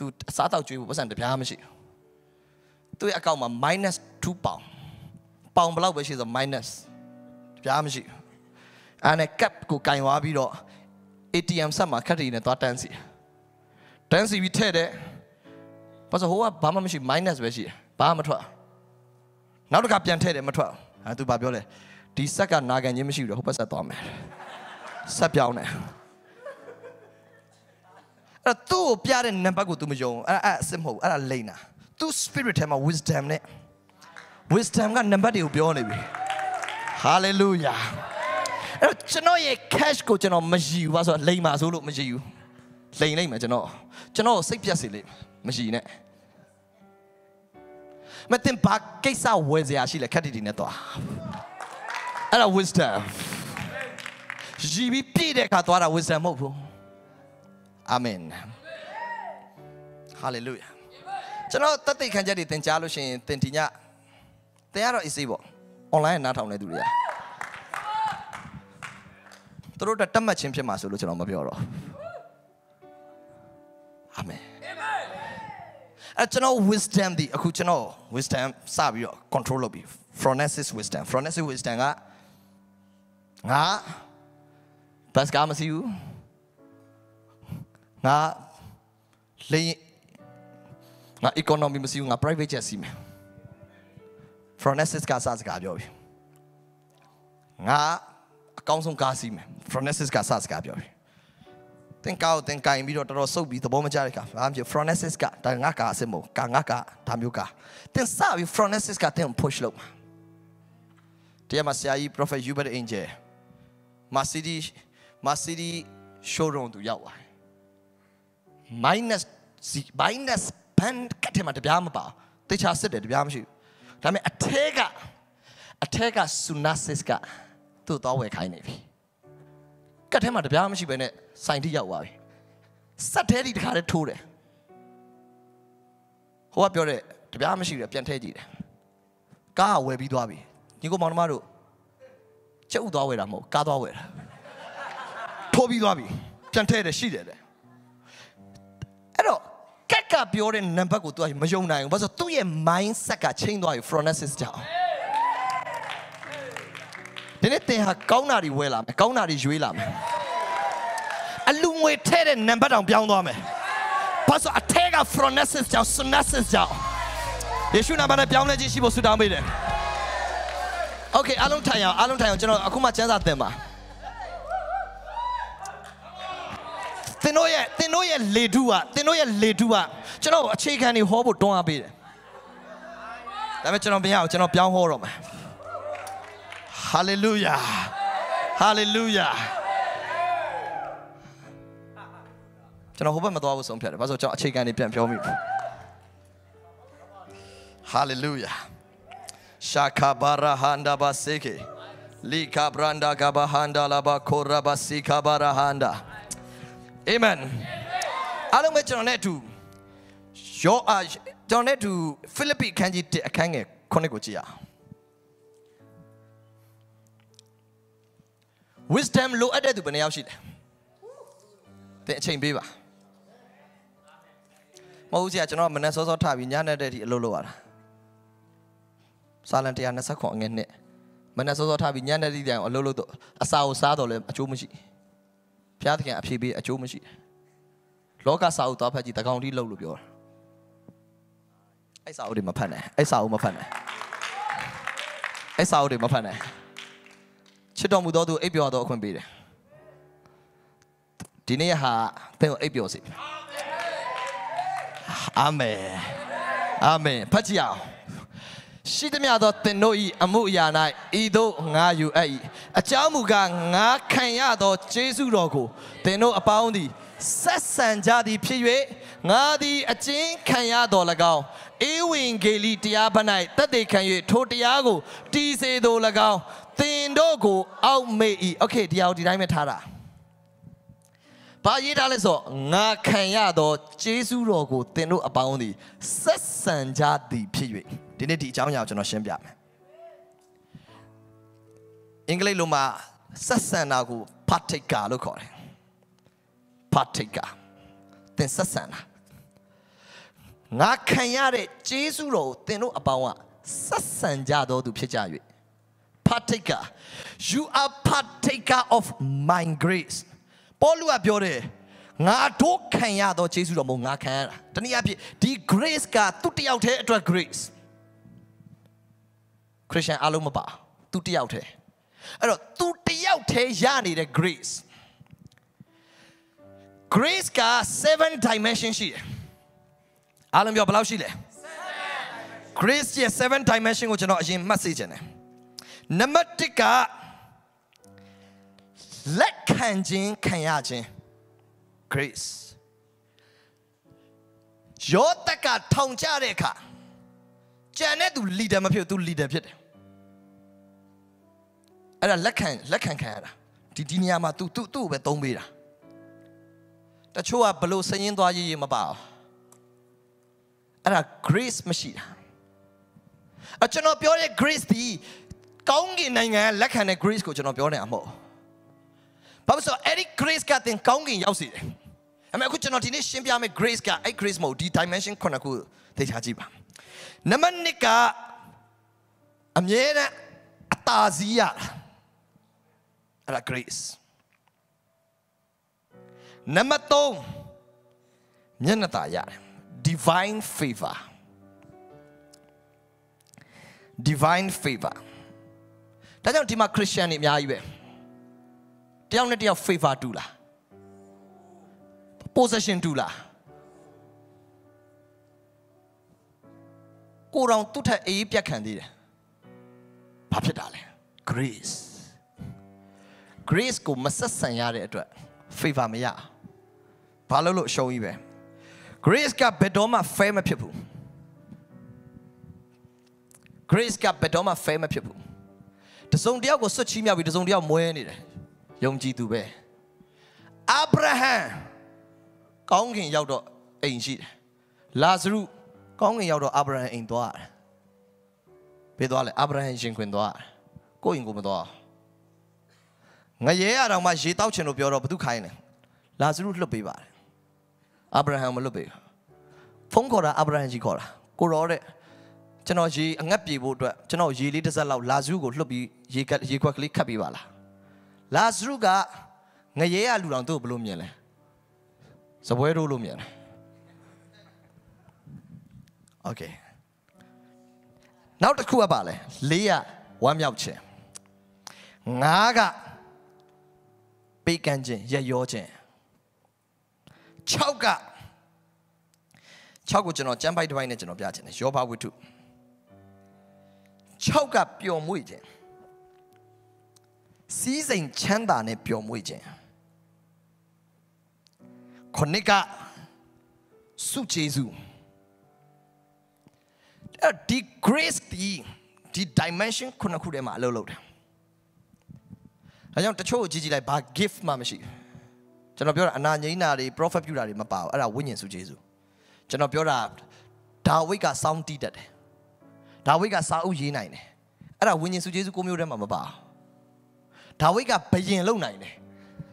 သူစားတောက်ကျွေးဖို့ပတ်စံတပြားမရှိဘူးသူ့အကောင့်မှာ -2 ပေါင်ပေါင်ဘလောက်ပဲရှိဆို minus တပြားမရှိဘူးအဲ့နဲ့ cap ကိုကင်သွားပြီးတော့ ATM ဆက်မှာခက်တီနဲ့သွားတန်းစီပြီးထည့်တဲ့ဘာဆိုဟိုကဘာမှမရှိ minus ပဲရှိဘာမှမထွက်နောက်တစ်ခါပြန်ထည့်တယ်မထွက်အဲ့သူဘာပြောလဲဒီဆက်ကနာခံခြင်းမရှိဘူးတော့ဟိုဘက်ဆက်သွားမယ်ဆက်ပြောင်းတယ်အဲ့သူ့ကိုပြတဲ့နံပါတ်ကိုသူမယုံအဲ့အစစ်မဟုတ်အဲ့ဒါလိမ့်တာသူ spirit ထဲမှာ wisdom နဲ့ wisdom ကနံပါတ်တွေကိုပြောနေပြီ hallelujah အဲ့ကျွန်တော်ရဲ့ cash ကိုကျွန်တော်မယူပါဆိုတော့လိမ့်ပါဆိုလို့မယူလိမ့်လိုက်မယ်ကျွန်တော်စိတ်ပြတ်စေလိမ့်မရှိနဲ့မတင်ပါကိစ္စဝယ်စရာရှိလဲခက်တီတီနဲ့သွားအဲ့ဒါ wisdom ယူပြီးပြည့်တဲ့အခါသွားတာ wisdom မဟုတ်ဘူးAmen. Hallelujah. ကျွန်တော်တသိခံချက်တွေသင်ကြားလို့ရှိရင်သင်ဒီညသင်ရတော့ easy ပေါ့ online နားထောင်နေသူတွေကသူတို့တက်မှတ်ခြင်းဖြစ်မှာဆိုလို့ကျွန်တော်မပြောတော့ Amen. အဲ့ကျွန်တော် wisdom ဒီအခုကျွန်တော် wisdom စပြီးတော့ control လုပ်ပြီး Phronesis wisdom Phronesis wisdom ကငါဘတ်စကားမစီဘူးငါလေငါ economy မရှိဘူးငါ private jet စီမယ် Phronesis ကစားစကားပြောပြီငါအကောင်းဆုံးကားစီမယ် Phronesis ကစားစကားပြောပြီသင်ကောက်သင်ကိုင်ပြီးတော့တော်တော်စုပ်ပြီးသဘောမကျတဲ့ခါဘာဖြစ် Phronesis ကဒါငါကားအစမို့ငါကားဒါမျိုးကားသင်စားပြီး Phronesis ကသင် push လုပ်မှာတရားမဆရာကြီး Prophet Hubert Angel Mercedes showroom သူရောက်သွားminus band ကတည်းကတပြားမပါတိတ်ချစစ်တယ်တပြားမရှိဘူးဒါပေမဲ့အထက်က Sunasis ကသူ့တော့ဝယ်ခိုင်းနေပြီကတည်းကတပြားမရှိပဲနဲ့ဆိုင်တိရောက်သွားပြီစက်သေးတိတခါလဲထိုးတယ်ဟိုကပြောတယ်တပြားမရှိဘူးပြန်ထည့်ကြည့်တယ်ကားကဝယ်ပြီးသွားပြီညီကိုမောင်နှမတို့ချက်ဥသွားဝယ်တာမဟုတ်ကားသွားဝယ်တာထိုးပြီးသွားပြီပြန်ထည့်တယ်ရှိတယ်လေကက်ကပြောတဲ့နံပါတ်ကိုသူကမယုံနိုင်ဘူးဘာလို့သူ့ရဲ့ mindset က change သွားပြီ Phronesis ကြောင့်ဒီနေ့သင်ဟာကောင်းတာတွေဝယ်လာမယ်ကောင်းတာတွေရွေးလာမယ်အလူငွေထည့်တဲ့နံပါတ်တောင်ပြောင်းသွားမယ်ဘာလို့အထက်က Phronesis ကြောင့် Sunasis ကြောင့်ယေရှုနာမနဲ့ပြောင်းလဲခြင်းရှိဖို့ဆုတောင်းပေးတယ် Okay အားလုံးထိုင်အောင်ကျွန်တော်အခုမှကျမ်းစာသင်ပါသင်တို့ရဲ့လေဓုကကျွန်တော်အခြေခံတွေဟောဖို့တွန်းအားပေးတယ်ဒါပေမဲ့ကျွန်တော်မရအောင်ကျွန်တော်ပြောင်းဟောတော့မယ် Hallelujah Hallelujah ကျွန်တော်ဟိုဘက်မသွားဘူးဆုံးဖြတ်တယ်ဘာလို့ဆိုကျွန်တော်အခြေခံတွေပြန်ပြောမိဘူး Hallelujah Shakabara Handa Baseke Lika Branda Gabahanda Laba Korabasika Barahanda Amen. အားလုံးပဲကျွန်တော်နဲ့အတူယောအာကျွန်တော်နဲ့အတူဖိလိပ္ပိခန်းကြီး1အခန်းငယ်9ကိုကြည့်ရအောင် Wisdom လိုအပ်တဲ့သူဘယ်နှယောက်ရှိလဲ။သင်အချိန်ပေးပါ။မဟုတ်ဘူးဆရာကျွန်တော်ကမနက်စောစောထပြီးညနေတဲ့အထိအလုပ်လုပ်ရတာ။စာလံ129အငယ်2မနက်စောစောထပြီးညနေတဲ့အထိအလုပ်လုပ်တော့အစာကိုစားတော့လည်းအကျိုးမရှိဘူး။ဘုရားသခင်အဖြေပေးအကျိုးမရှိလောကစာအုပ်သွားဖတ်ကြည့်တကောင်တိလှုပ်လို့ပြောတာအဲ့စာအုပ်တွေမဖတ်နဲ့အဲ့စာအုပ်တွေမဖတ်နဲ့ချစ်တော်မူသောသူအိပ်ပျော်သောအခွင့်ပေးတယ်ဒီနေ့ဟာသင်ကိုအိပ်ပျော်စေအာမင်အာမင်ဖတ်ကြည့်အောင်ရှိသမျှသောသင်တို့၏အမှုအရာ၌ဤသို့ငါယူအပ်၏အကြောင်းမူကားငါခံရသောကျေးဇူးတော်ကိုသင်တို့အပေါင်းသည်ဆက်ဆံကြသည်ဖြစ်၍ငါသည်အကျဉ်းခံရသော၎င်းဧဝံဂေလိတရားဘက်၌သက်သေခံ၍ထိုတရားကိုတည်စေသော၎င်းသင်တို့ကိုအောက်မေ့၏โอเคတရားကိုဒီတိုင်းပဲထားတာဘာရေးထားလဲဆိုငါခံရသောကျေးဇူးတော်ကိုသင်တို့အပေါင်းသည်ဆက်ဆံကြသည်ဖြစ်၍ဒီနေ့ဒီအကြောင်းအရာကိုကျွန်တော်ရှင်းပြမယ်အင်္ဂလိပ်လိုမှာဆက်ဆံတာကို partaker လို့ခေါ်တယ် partaker သင်ဆက်ဆံတာ ngakanyare Jesuo teno abawa sasanjado tu pecahui. Partaker, you are partaker of my grace. Paulu abiore ngadokanyado Jesuo mau ngakanyara. Tani abi di grace ka tuti outhe itu grace. Christian alumba tuti outhe. Ero tuti outhe yani the grace. Grace ka 7 dimensions she. Alam yo belau sile. Grace ye 7 dimensions ko jeno ayin mat sei jene. Number 1 ka lek kan jin kan ya jin. Grace. Yo tak ka thong cha de kha. Jan ne tu leader ma phit tu leader phit de. Ara lek kan kan ya da. Di niya ma tu be thong pe da. Ta chou a belau sayin twa yi ma ba. Ada grace masih. Acuno piore grace di kaungi nanya lekane grace ko acuno piore ambo. Bapak so erik grace katen kaungi yausi. Ame aku acuno tini simpi ame grace ka, ay grace mau di dimension kono aku terjadi bang. Namun nikah amjena atazia ada grace. Nama tong nyana taya. Divine favor. Divine favor. Tanya di mana Kristiani melayu? Tiang ni dia favor tu lah, possession tu lah. Korang tu tak ibu akan dia. Bapak dah le. Grace. Grace ku masa senyari itu favor meja. Balu lu show ibu. Grace ka bedoma fame people. Grace ka bedoma fame people. The song dia go search me with the song dia moye ni de. Yongji tu be. Abraham kaungin yauk do ain shi de. Lazarus kaungin yauk do Abraham ain twa. Be twa le Abraham shin kwin twa. Ko yin ko ma twa. Ngaye ya dang ma ye tauk chin lo pyo do ba tu khai ne. Lazarus lut pe ba. Abraham lebih. Fungkora Abraham jikora. Kurore, cenoji anggap jibu dua. Cenoji lihat salau Lazarus lebih jikwa klik kabiwala. Lazarus ga ngaya lulang tu belum nyala. Sebuah belum nyala. Okay. Nau tak kuat balik. Lia wamyauce. Ngaga pikanje ya yoce. Chauka, chauku jenol jambai dua ini jenol biasa ni. Siapa wujud? Chauka biomui je. Season cendana ni biomui je. Koneka sujesu. Di grace di dimension kena kuda malu laut. Hanya untuk cowok jiji lah bah gift mah masih. Jangan biar anak ni nari profit biar nari mabau, ada wujud sujesu. Jangan biar Dawei ka sound tidak, Dawei ka sahu je nai ne, ada wujud sujesu kami udah mabau. Dawei ka bayi lau nai ne,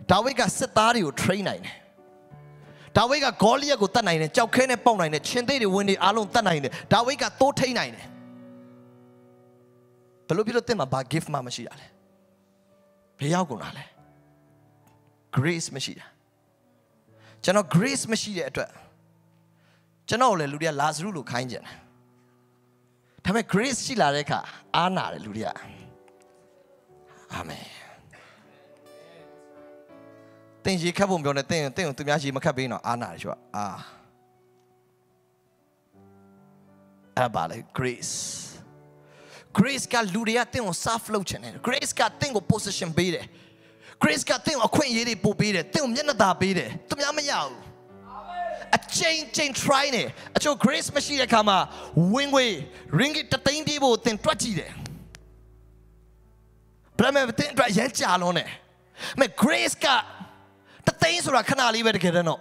Dawei ka setariu train nai ne, Dawei ka golia gutan nai ne, jauh kene pau nai ne, cenderi wujud alun tan nai ne, Dawei ka totai nai ne. Kalau biar tema bagif mama sih ada, beliau guna le, grace masih ada. Jangan grace masih ada tu. Jangan oleh luar Lazarus lu kain jangan. Tapi grace si lareka, ana luar. Amin. Tengji kabum bela teng tu miaji makabino ana juga. Ah, abale grace. Grace kat luar teng saf lau jangan. Grace kat teng possession bide. Grace kat teng akuin yeri bide. Teng mian ada bide. Tu mian miao. A change try ni, aco grace masih ada kama, wingwe ringgit tertinggi di bawah tentu aja deh. Berapa tentu aja jalan ni, me grace ka tertinggi surat kanali bergerak no.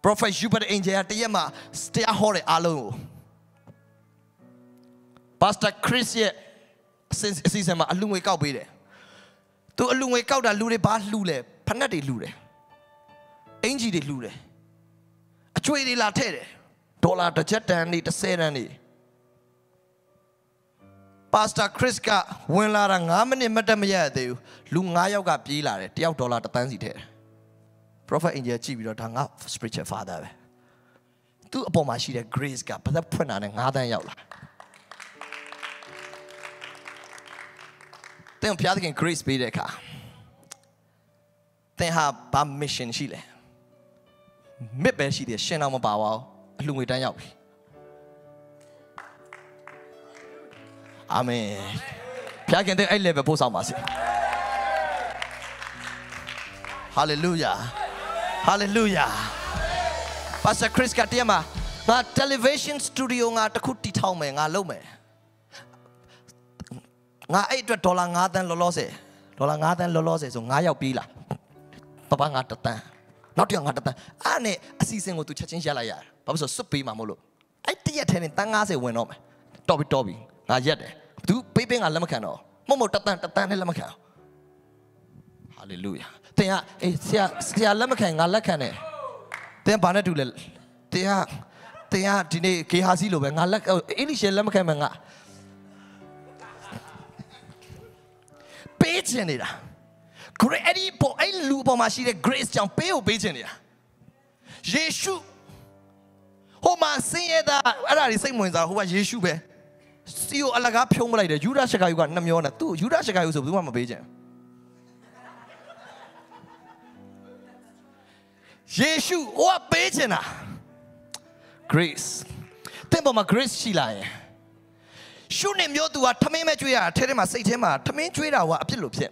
Prophet Jupiter Angel tiada mah setia hore alu. Pastor Chris ye sesi mah alung we kau bide, tu alung we kau dah lule bah lule, panah di lule. Angel deh lule, cuci la teri, dollar terjat dan ni terseran ni. Pastor Chris ka, wala rangaman ni madam ya tu, lungayau ka pila le, tiaw dollar tertan si teri. Prophet India cibi lo tangga spiritual father. Tu apa masih ada grace ka, pasal pernah nengadan yau lah. Tengok piada kan grace beri ka. Tengah bam mission si le. Mepel sih dia, saya nama bawa, lungi tanya. Amin. Pihak yang tengah level bos sama sih. Hallelujah, hallelujah. Pastor Chris kata mah, ngat television studio ngat terkuti tahu me, ngat low me. Ngat itu dolar ngatan lolos eh, dolar ngatan lolos eh, so ngat yau bila, papa ngat datang. Nanti yang ada, ane asisten itu cacing jalan ya. Bapak so sepi mamulu. Aitiya teri tengah saya wenom. Tobi tobi, ngajar deh. Tu pepe ngalam kano. Momo tatan tatan ngalam kano. Hallelujah. Tiap siapa ngalam kano ngalam kane. Tiap panen dulu. Tiap dini kehasil loh. Ngalam ini siapa ngalam kano ngah. Pecah ni dah. Grace po, ini lupa masih ada grace yang penuh bejanya. Yesus, oh masih ada, ada risau muncul, hujan Yesus be. Siu alagap yang mulai dah Judas sekarang juga enam orang tu, Judas sekarang itu semua bebeja. Yesus, oh bebeja na, grace. Tempat mak grace sila ya. Shunnya mewah, thamai mencuri, teri masih cuma, thamai mencuri awak abis lupa.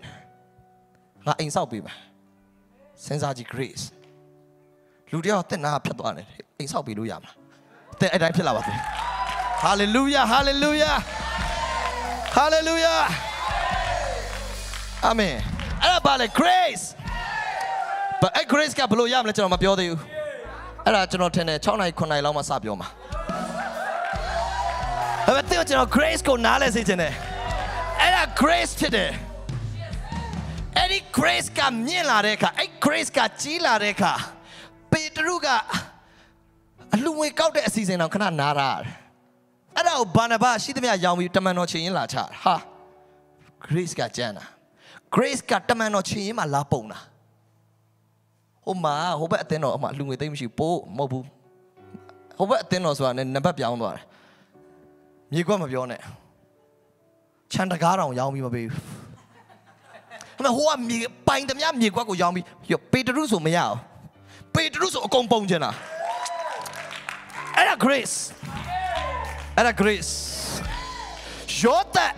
Nga insau biba, sensaji grace. Ludia ten na pihak tuan, insau bilu ya mah. Ten ada pihak lawat. Hallelujah, hallelujah, hallelujah. Amin. Ada balik grace. But grace kah belu ya mah lecun mah biar tu. Ada lecun ten eh cawan ikon nai lama sabio mah. Tapi tu lecun grace kau nale si jen eh. Ada grace cede. Any grace ka miela reka, any grace ka cila reka. Peteruga, luwe kau dek sih senang kena narar. Ada ubana bah, sih demi ayam itu teman oce ini lacar. Ha, grace ka jana, grace ka teman oce ini malah puna. Oma, hoba teno, oma luwe tadi mesti po, mabu. Hoba teno soalnya nampak biar orang. Miko mah biar ne. Canda garang ayam ini mabe. Mana hoa mi paling ternyata mi gua kuyang mi, yo Petrus umyau, Petrus kompong je na. Ada grace, ada grace. Jota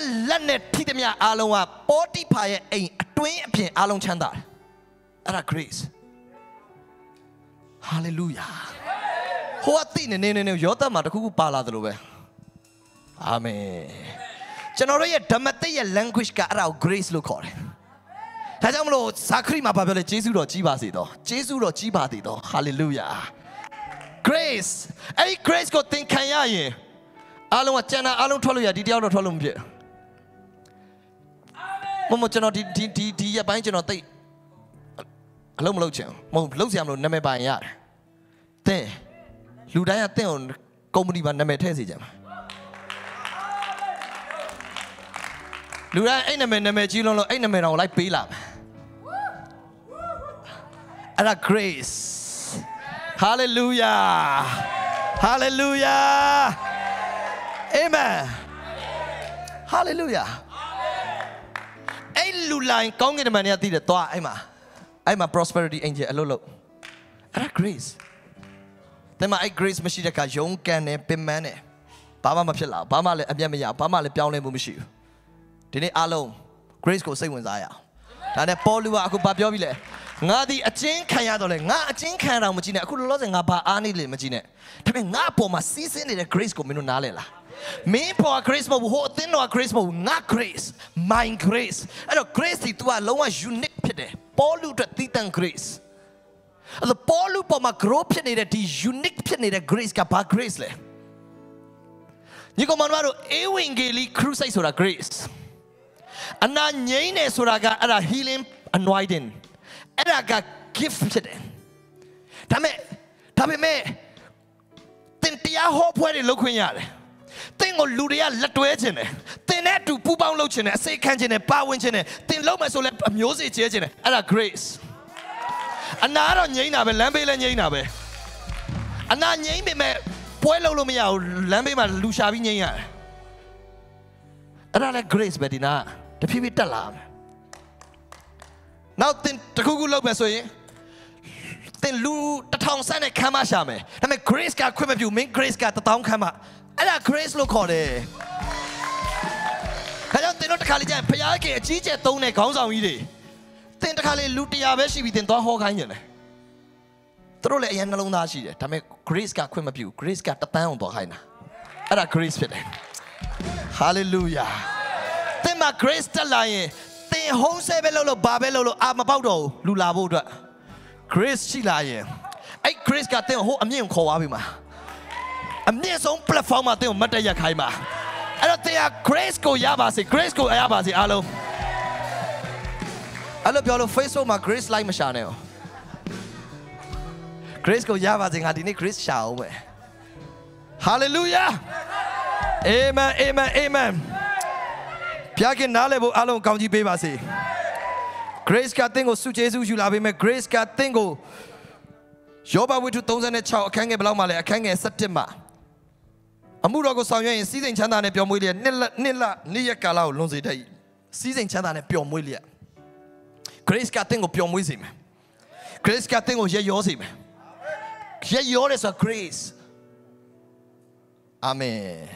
lanet ti ternyata alung apa poti paya ini tuin pih alung cendal. Ada grace. Hallelujah. Hoa ti ni jota mana kuku pala terluwe. Amin. Jenama ye damat ye language ka arau grace lu kor. Tajam lu sakri ma babel Yesus ro jiba si do, Yesus ro jiba di do. Hallelujah. Grace, any grace ko think kaya ye. Alung acana alung tholu ya di dia ro tholu mje. Momo jenama di ya bayi jenama tay. Alung melu jen, momo melu siam lu nama bayi ya. Teh, lu dah ya teh on company ban nama teh si jem. Luar ini nama cilon lo, ini nama orang lain pilam. Ada grace, hallelujah, hallelujah, amen, hallelujah. Ini luar kau ni nama ni tidak tua, aima prosperity angel elok. Ada grace. Tema ada grace mesti dia kajong kene pemane. Bapa macam la, bapa le abang meja, bapa le pion le mesti. Dini alung grace ko saya wujaya. Tanda Paulu aku bapak bile. Ngadi acing kaya dole, ngah acing kaya ramu cina. Aku lolos ngapa ani le macina. Tapi ngapo masih sini le grace ko minum nale lah. Mimpo grace mau hotin no grace mau ngah grace, main grace. Ada grace itu alungan unik pede. Paulu tertitang grace. Ada Paulu pama group ni le di unik pede ni le grace kapa grace le. Ni ko manwaru Evangeli crusade sura grace. Anak nyanyi suraga ada healing anointing, ada gift seden. Tapi me, tentia hope where they Tengo luria latuejene. Tenetu pubang lojene. Sekanjene, pawenjene. Ten loma sole music jene. Ala grace. Anaro nyina be lambe le nyina be. Ana nyime me puelo lo mia lambe ma lucha bi nyina. Ala grace be dina. The people tell am. Now ten takugu lobe soye. Ten lu tatong sane kama shame. Na me grace ka kwet me piu min grace ka tatong kama. Ada grace lo kau deh. Kalau tenor terkali jangan payah ke cijat tahu nek kau zaman ini. Tenor terkali luti abe sih bintang tua hokainnya. Terus leh yang nalung nasi deh. Tapi grace kat kau mabiu, grace kat tetang tua kaina. Ada grace deh. Hallelujah. Tema grace terlalu. Tema homse belolo babelolo ama bau do lula bau do. Grace sih lain. Ay grace kat tema ho amni yang kau abi mah. Amni seorang platform atau mata yang kaya mah. Ada tiada grace ko ya basi, alam. Alam biarlo Facebook mah grace lain macam ni. Grace ko ya basi, hari ni grace show me. Hallelujah. Amen, amen, amen. Biarkan nale bu alam kau jibe basi. Grace katingo sujesu julabi me grace katingo. Jawab wujud tahun sana caw, kengen belau malay, kengen setemba. Amu ragu sahaja, season cendana ni pion mulia, ni ya kalau lonzi dah. Season cendana ni pion mulia. Grace katingo pion muizim. Grace katingo je yozim. Je yores a grace. Amen.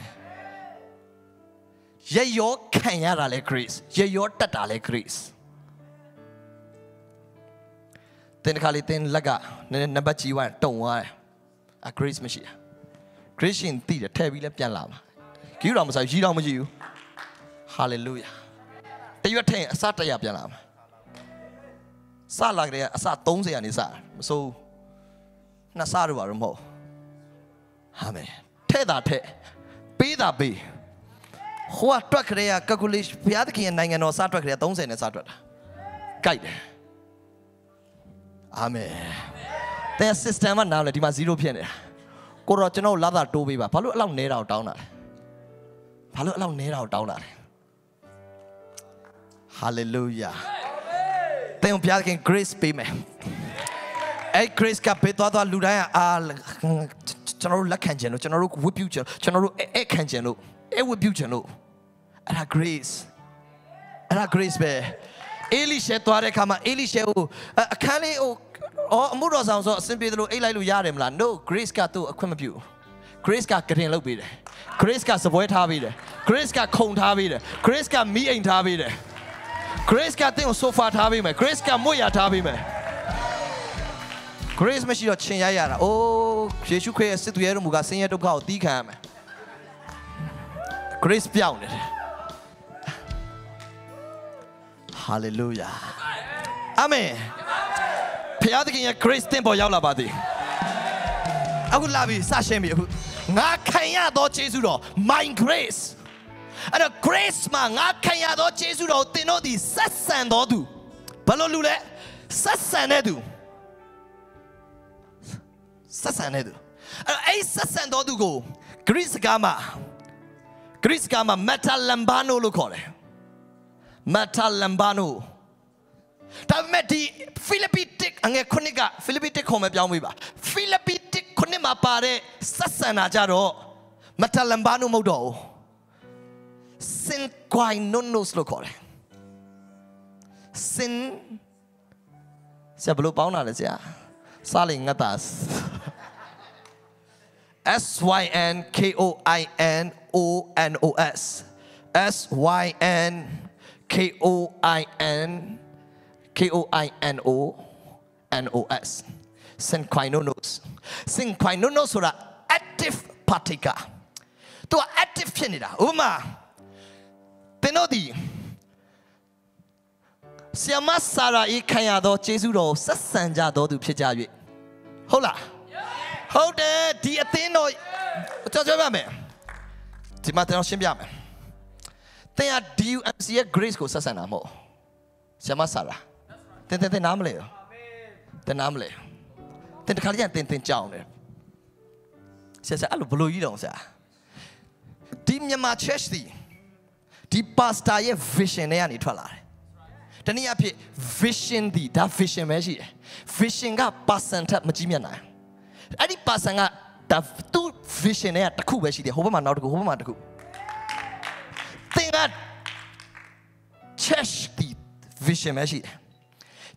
Je yor kaya rale grace. Je yor tatale grace. Ten kali ten laga, nampak jiwan tua. A grace masih. Christian tidak terbilang jalan. Kau ramu saya, jiran maju. Hallelujah. Tiada tengah satu yang jalan. Salah dia, satu tong saya ni sah. So, nak saru baru. Amin. Tiada tiada, beda beda. Kuat tak dia, kagulis biar kini nangan orang satu dia tong saya ni satu. Kait. Amin. Tiada sistem mana lagi macam zero pian. Korang cina lada dua ribu, palu alam nerau downar, palu alam nerau downar. Hallelujah. Tengok biar keng grace pime. Eh grace kape tu ada luaran al cina lu lakukan jenu, cina lu whipu jenu, cina lu ekan jenu, whipu jenu. Ada grace be. Elisha tu ada kama Elisha u, kali u. Oh, mudah sahaja. Sempit lu, elai lu yarim lah. No, Grace kat tu aku mampu. Grace kat kering lu bide. Grace kat sebuah tabi de. Grace kat kong tabi de. Grace kat mieng tabi de. Grace kat tengok sofa tabi me. Grace kat moya tabi me. Grace masih ada cina yara. Oh, Yesus Kristus tu yang muka seni tu kau tiga me. Grace piau ni. Hallelujah. Amin. Pihak ini yang Kristen boleh jawab apa dia? Aku labi sashemi. Ngakanya do Jesulo, my grace. Ada grace mah ngakanya do Jesulo tenodi sesen do tu. Balolu le sesen edu. Sesen edu. Ada sesen do tu go. Grace gama metal lambano lu kore. Metal lambano. Tapi mesti Filipitik angge konika Filipitik home piamu iba Filipitik konima pare sasana jaro mata lambanu mudo Synkoinonos lo kore sin sebelum pauna le sia saling atas synkoinonos synkoinonos Synkoinonos Synkoinonos ora active particle tu active ni dah uma tenodi siapa sara ikhaya do Yesus do sesanja do tu percaya ye hola hola dia tenoi coba me di mana tenoi siapa me tanya DUMCA grace ko sesanja mo siapa sara Ten nama le, ten nama le. Ten kalian ten jauh nih. Saya alu belum dong saya. Di Myanmar Cheshire, di pastaye visionnya ni tualah. Dan ini apa? Vision di, dah vision macam ni. Vision ga pasan tak macam ni na. Adi pasan ga dah tu visionnya tak kuat macam ni. Hoba mana aku, hoba mana aku. Tengah Cheshire di vision macam ni.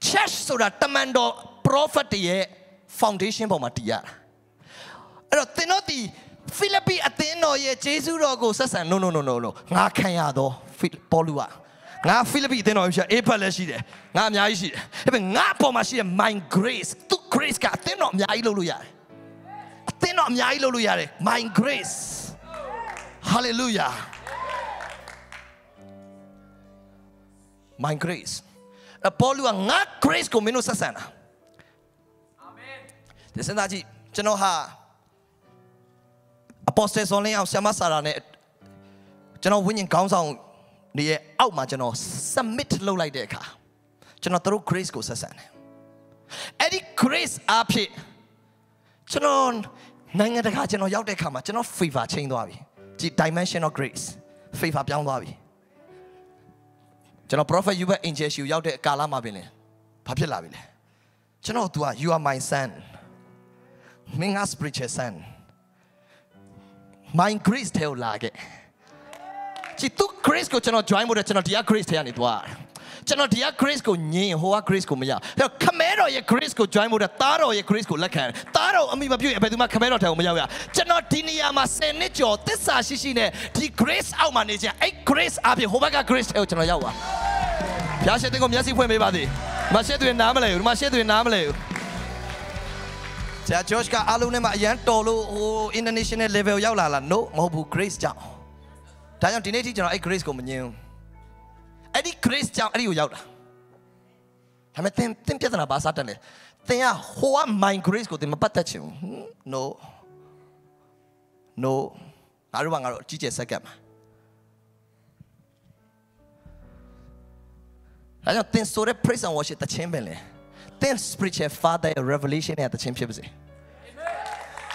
Cheshire sudah teman do prophet ye foundation bawa dia. Ada tenoti Filipina tenor ye Yesus rogo sasa no. Ngakanya do Paulua. Nga Filipina itu namanya Apple sih deh, nga melayu sih, tapi nga apa masih my grace, tu grace kat itu namanya Hallelujah, my grace, Hallelujah, my grace. Paulu nga grace kau minus sana. Amin. Jadi nanti jenuh ha, apostle soalnya sama sarane, jenuh punya kaum sang. Dia out macam no submit low like deka, cina teruk grace kau sahaja. Adi grace apa? Cina nanya deka cina yau deka macam cina favor cina doa bi, di dimension of grace favor biang doa bi. Cina prophet you were in Jesus you yau deka lama bini, papi lama bini. Cina doa you are my son, mengas preacher son, my grace tell lagi. Citu grace ko cina join muda cina dia grace dia ni tuar, cina dia grace ko ni, hoa grace ko maya. Kalau kamera ye grace ko join muda, taro ye grace ko lakukan, taro ambil baju ye berdua kamera dia maya maya. Cina dunia masa ni jauh, tesa sisi ni di grace awam ni je, grace apa hoa ka grace dia cina jauh. Biasa tengok biasa pun mebadi, masih tu yang nama layu, masih tu yang nama layu. Saya Josh ka alu ni mak yang tolu international level jauh lah, no mau bu grace jauh. Tanya di negeri jangan grace kau menyem. Adi grace jangan adi ujau dah. Kami tempat nak bahasa tanah. Tanya hoa main grace kau tempat tercium. No. Aru cici segam. Tanya tanya sore praise and worship tercium beli. Tanya spiritual father revelation yang tercium siapa sih?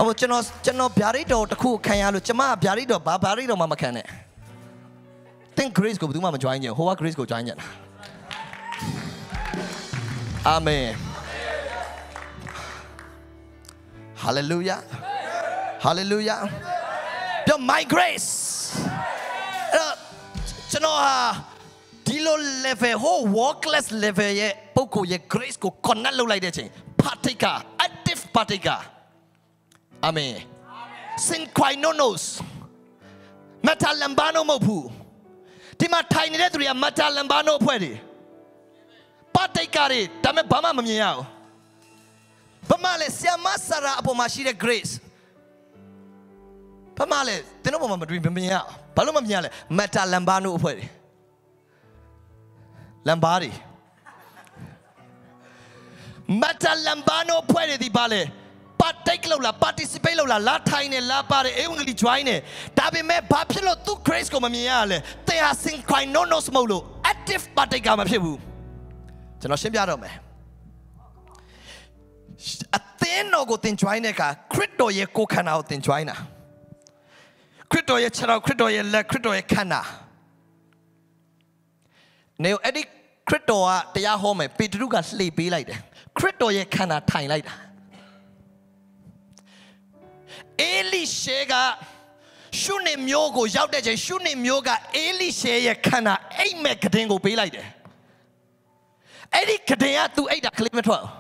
Abu ceno biari do takku kaya lu cema biari do babari do mama kene. Thank grace go betul mama joinnya, hoa grace go joinnya. Amin. Hallelujah. Hallelujah. Yo my grace. Ceno dilo level ho walkless level ye poko ye grace go connect lu lagi deh. Partika, active partika. Amin. Synkoinonos. Mata lambano mabu. Di mata ini tu dia mata lambano puede. Partai kari, tapi bama memihau. Pemale siapa sara apa masih grace. Pemale, teno bama memihau. Balu memihau le mata lambano puede. Lambari. Mata lambano puede di bale. Partai kalau la, participate kalau la, latai ne, lapare, eungli join ne. Tapi saya baca lo tu grace ko memiya le. Tengah Synkoinonos mulu, active partai kami perlu. Jangan sembah ramai. Ateno ko ten join ne ka, krito ye ko kana ten join na. Krito ye cerau, krito ye le, krito ye kana. Neo edik krito a tengah home, Pedro kan sleepy lagi. Krito ye kana thai lagi. Elisha ga shunimyo go yau de je shunimyo ga Elisha ye kana ai me kadin go pe lai de ai di kadin a tu ai da kle me thwa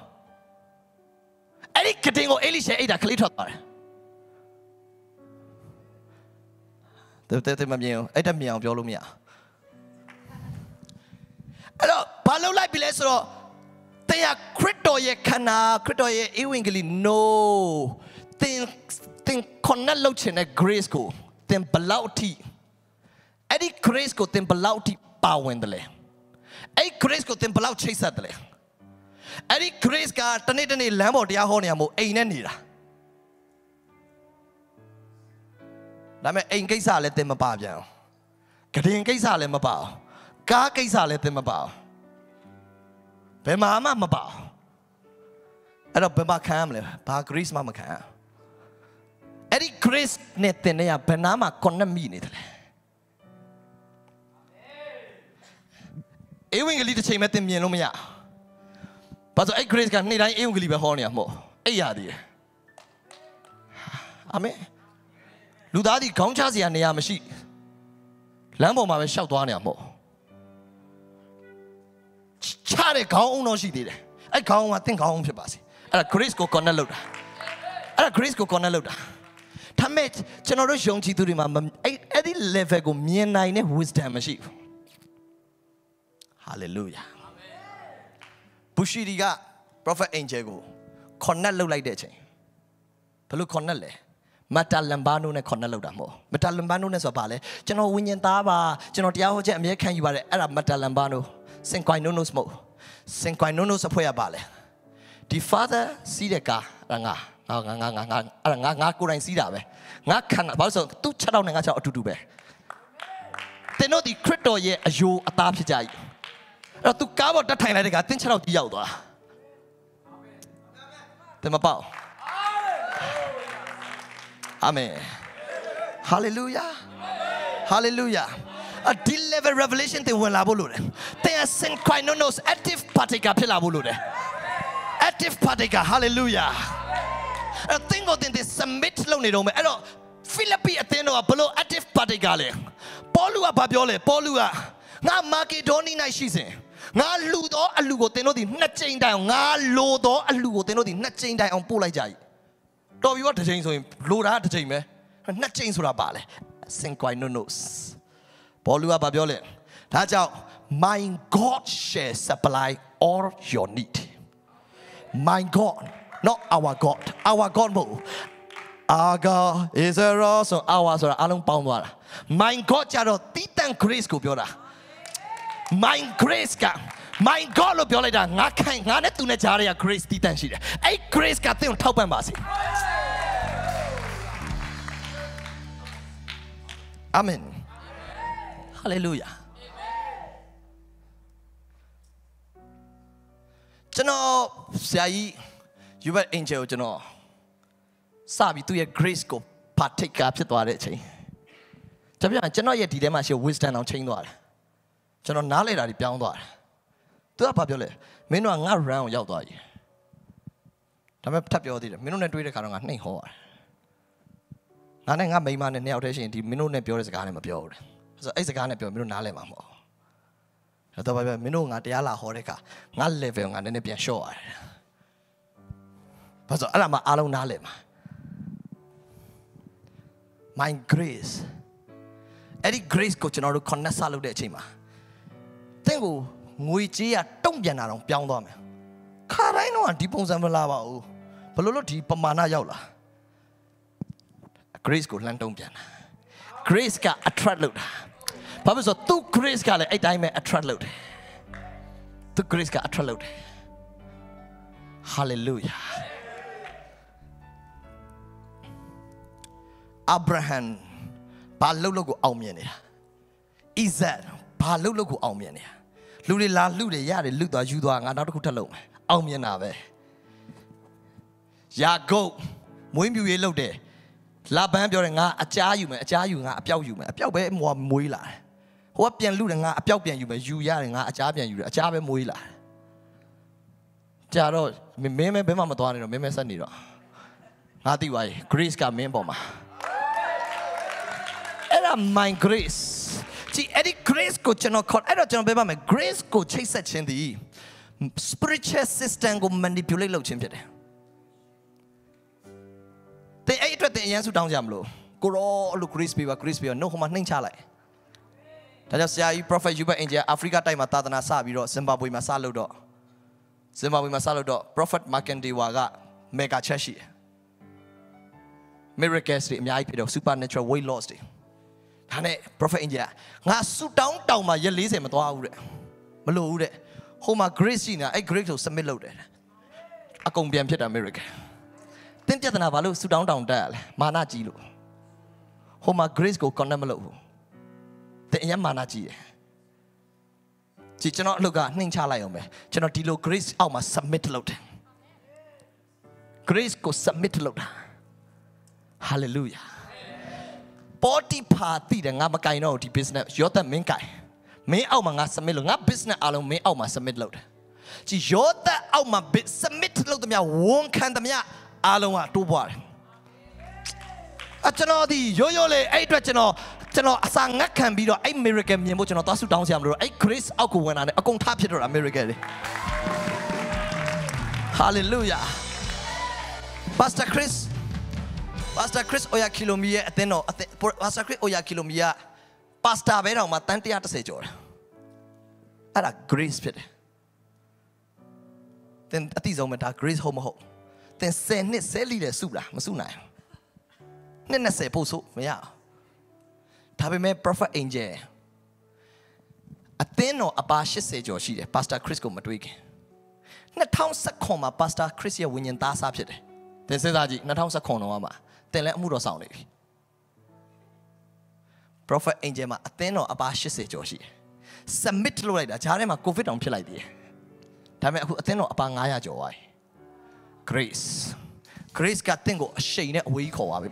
ai di kadin go Elisha ai da kle thwa ta te ma mien ai da mien aw pyo lo mya alors ba lou lai bi le so ro te ya Kristo ye kana Kristo ye evangeli no Think connect lo chen grace ko then belauti. Adi grace ko then belauti power endle. Adi grace ko then belau chase endle. Adi grace ka tane lambo dia ho ne mo ain ne ni da. Da me ain kaisa le te ma pa bian. Kadin kaisa le ma pa. Ka kaisa le te ma pa. Be ma ma ma pa. အဲ့တော့ဘယ်မှာခံရမလဲဘာ grace မှမခံရအဲ့ဒီ grace နဲ့တင်နေရဘယ်နာမှာ connect မိနေတယ်လဲအေးဝင်ကလေးတစ်ချိန်မဲ့တင်မြင်လို့မရဘာလို့အဲ့ grace ကနေ့တိုင်းအေးဝင်ကလေးပဲဟောနေရမို့အဲ့ရသေးတယ်အာမင်လူသားဒီခေါင်းချစရာနေရာမရှိလမ်းပေါ်မှာပဲရှောက်သွားနေရမို့ချတဲ့ခေါင်းအောင်တော့ရှိသေးတယ်အဲ့ခေါင်းကတင့်ခေါင်းဖြစ်ပါစေအဲ့ဒါ grace ကို connect လုပ်တာအဲ့ဒါ grace ကို connect လုပ်တာဒါမဲ့ကျွန်တော်တို့ယုံကြည်သူတွေမှာအဲ့ဒီ level ကိုမြင်နိုင်တဲ့ wisdom မရှိဘူး hallelujah အာမင်ဘူရှိရီက prophet angel ကို connect လုပ်လိုက်တဲ့အချိန်ဘယ်လို connect လဲမတလန်ဘာနိုနဲ့ connect လုပ်တာမဟုတ်မတလန်ဘာနိုနဲ့ဆိုတာဘာလဲကျွန်တော်ဝိညာဉ်သားပါကျွန်တော်တရားဟောချက်အမြဲခံယူပါတယ်အဲ့ဒါမတလန်ဘာနို Synkoinonos မဟုတ် Synkoinonos အဖွဲ့ရပါလေဒီ father စီးတဲ့ကာငါငါကိုယ်တိုင်စီးတာပဲငါခံတာဘာလို့ဆိုသူ့6တောင်းနဲ့ငါ6အတူတူပဲတင်တို့ဒီခရစ်တော်ရဲ့အယိုးအသားဖြစ်ကြပြီအဲ့တော့သူကားပေါ်တက်ထိုင်လိုက်တဲ့ကတင်6တောင်းတီးရောက်သွားတယ်မပေါ့Amen. Hallelujah. Hallelujah. A deliver revelation they will labulure. They are synkoinonos active partaker pilabulure. Active partaker. Hallelujah. A thing of them they submit lonely dome. Ero Philippi Atheno a below active partaker le. Paulua babiole. Paulua. Nga Makedoni na shise. Nga ludo alugo teno di natching down. Nga ludo alugo teno di natching down on pulai jai.တော်ပြီတော့တစ်ချိန်ဆိုရင်လိုတာတစ်ချိန်ပဲနှစ်ချိန်ဆိုတာပါလေsynkoinonos ဘောလူကဘာပြောလဲဒါကြောင့် my god shall supply all your need my god not our god our god no our god is a rock so our ဆိုတာအလုံးပေါင်းသွားတာ my god ကြတော့တိတန် grace ကိုပြောတာ my grace ကMy God လို့ပြောလိုက်တာငါခိုင်ငါနဲ့သူနဲ့ကြားရတဲ့ grace တည်တန့်ရှိတယ်အဲ့ grace ကသင်ကိုထောက်ပံ့ပါစေ Amen Hallelujah ကျွန်တော်ဆရာကြီး Hubert Angel ကျွန်တော်စပြီးသူရဲ့ grace ကို partake ဖြစ်သွားတဲ့အချိန်တပြည့်ကျွန်တော်ရဲ့ဒီထဲမှာရှိ wisdom အောင်ချိန်သွားတယ်ကျွန်တော်နားလေတာတွေပြောင်းသွားတယ်သူကဘာပြောလဲမင်းတို့ကငါ run ကိုရောက်သွားပြီဒါပေမဲ့ထပ်ပြောသေးတယ်မင်းတို့နဲ့တွေ့တဲ့ခါတော့ငါနှိမ်ဟောရတယ်ငါနဲ့ငါမိန်းမနဲ့နှစ်ယောက်တည်းရှိရင်ဒီမင်းတို့နဲ့ပြောတဲ့စကားနဲ့မပြောဘူးတဲ့ဆိုတော့အဲ့စကားနဲ့ပြောမင်းတို့နားလည်မှာမဟုတ်ဘူးတော့ဘာပြောမင်းတို့ငါတရားလာဟောတဲ့ခါငါ level ငါနည်းနည်းပြန် short ရတယ်ဘာဆိုအဲ့ဒါမှအားလုံးနားလည်မှာ my grace အဲ့ဒီ grace ကိုကျွန်တော်တို့ connect ဆလုပ်တဲ့အချိန်မှာသင်ကိုငွေကြေးရတုံ့ပြန်တာတော့ပြောင်းသွားမယ်ခါတိုင်းတော့ဒီပုံစံမလာပါဘူးဘယ်လိုလို့ဒီပမာဏရောက်လာ grace ကိုလမ်းတုံ့ပြန်တာ grace က attract လုပ်တာဘာဖြစ်လို့သူ grace ကလည်းအဲ့တိုင်းပဲ attract လုပ်တယ်သူ grace က attract လုပ်တယ် hallelujah abraham ဘာလုပ်လို့ကိုအောင်မြင်နေတာ isaac ဘာလုပ်လို့ကိုအောင်မြင်နေတာလူတွေလာလှူတယ်ရတယ်လှူသွားယူသွားငါနောက်တစ်ခုထပ်လုပ်မယ်အောင်မြင်တာပဲယာကုပ်မွေးမြူရေးလုပ်တယ်လာပန်းပြောတယ်ငါအချားယူမယ်အချားယူငါအပြောက်ယူမယ်အပြောက်ပဲမွေးလာတယ်ဟိုကပြန်လှူတယ်ငါအပြောက်ပြန်ယူမယ်ယူရတယ်ငါအချားပြန်ယူတယ်အချားပဲမွေးလာတယ်ကြာတော့မင်းမဲဘယ်မှမသွားနေတော့မင်းမဲဆက်နေတော့ငါသိပါရဲ့ grace ကမင်းပေါ်မှာအဲ့ဒါ my grace See, any grace ko chano kon, I don't know beba me grace ko chase at chindi. Spiritual system ko manipulate lo chindi. They ate what they yansu down jamlo. Kuro lu grace beba no human ning chalai. Taja siya prophet Hubert Angel Africa time matadana sa biro Zimbabwe masalo do. Zimbabwe masalo do. Prophet Makendi waga mega cheshi. Miracles di miyai pido supernatural weight loss di.ဒါနဲ့ prophet India ငါဆူတောင်းတောင်းမှာရက်40မသွားဘူးတဲ့မလို့ဘူးတဲ့ဟိုမှာ grace ရှိနေတာအဲ့ grace ကို submit လုပ်တယ်အကုန်ပြန်ဖြစ်တာ miracle သင်ပြဿနာဘာလို့ဆူတောင်းတောင်းတက်ရလဲမာနကြီးလို့ဟိုမှာ grace ကို connect မလုပ်ဘူးသင်အရင်မာနကြီးတယ်ကြည့်ကျွန်တော်အလုပ်ကနှိမ်ချလိုက်အောင်ပဲကျွန်တော်ဒီလို grace အောက်မှာ submit လုပ်တယ် grace ကို submit လုပ်တာ hallelujah ပေါ်တီပါတီတဲ့ငါမကင်တော့ဒီ business ရောသက်မင်းကင်မင်းအောက်မှာငါ submit လုပ်ငါ business အားလုံးမင်းအောက်မှာ submit လုပ်တယ်ကြည်ရောသက်အောက်မှာ submit လုပ်တဲ့မြတ်ဝန်ခံတဲ့မြတ်အားလုံးကတိုးပွားတယ်အကျွန်တော်ဒီရိုးရိုးလေးအဲ့အတွက်ကျွန်တော်အစာငတ်ခံပြီးတော့အဲ့ miracle မြင်ဖို့ကျွန်တော်သွားဆူတောင်းဆရာမလို့အဲ့ grace အောက်ကိုဝင်လာတယ်အကုန်ထဖြစ်တော့တာ miracle လေး hallelujah pastor chris oyakilom ရဲ့အသင်းတော် pastor chris oyakilom က pastor ဘဲတော်မှာတန်း130ကျော်တယ်အဲ့ဒါ grace ဖြစ်တယ်တင်အတိဆုံးမှာဒါ grace ဟုတ်မဟုတ်တင်10နှစ်10လီတယ်စုလားမစုနိုင်နဲ့20ပို့ဆိုမရဒါပေမဲ့ prophet angel အသင်းတော်အပါ80ကျော်ရှိတယ် pastor chris ကိုမတွေးခင်2019မှာ pastor chris ရဲ့ဝိညာဉ်သားစားဖြစ်တယ်သင်စဉ်းစားကြည့်2019တော့မှာသင်လည်းအမှုတော်ဆောင်နေပြီ prophet angel မှာအသင်းတော်အပါ80ကျော်ရှိတယ် submit လုပ်လိုက်တာဂျားထဲမှာ covid တောင်ဖြစ်လိုက်သေးတယ်ဒါပေမဲ့အခုအသင်းတော်အပါ900ကျော်သွားပြီ grace ကသင်ကိုအရှိန်နဲ့အဝေးကြီးခေါ်သွားပြီ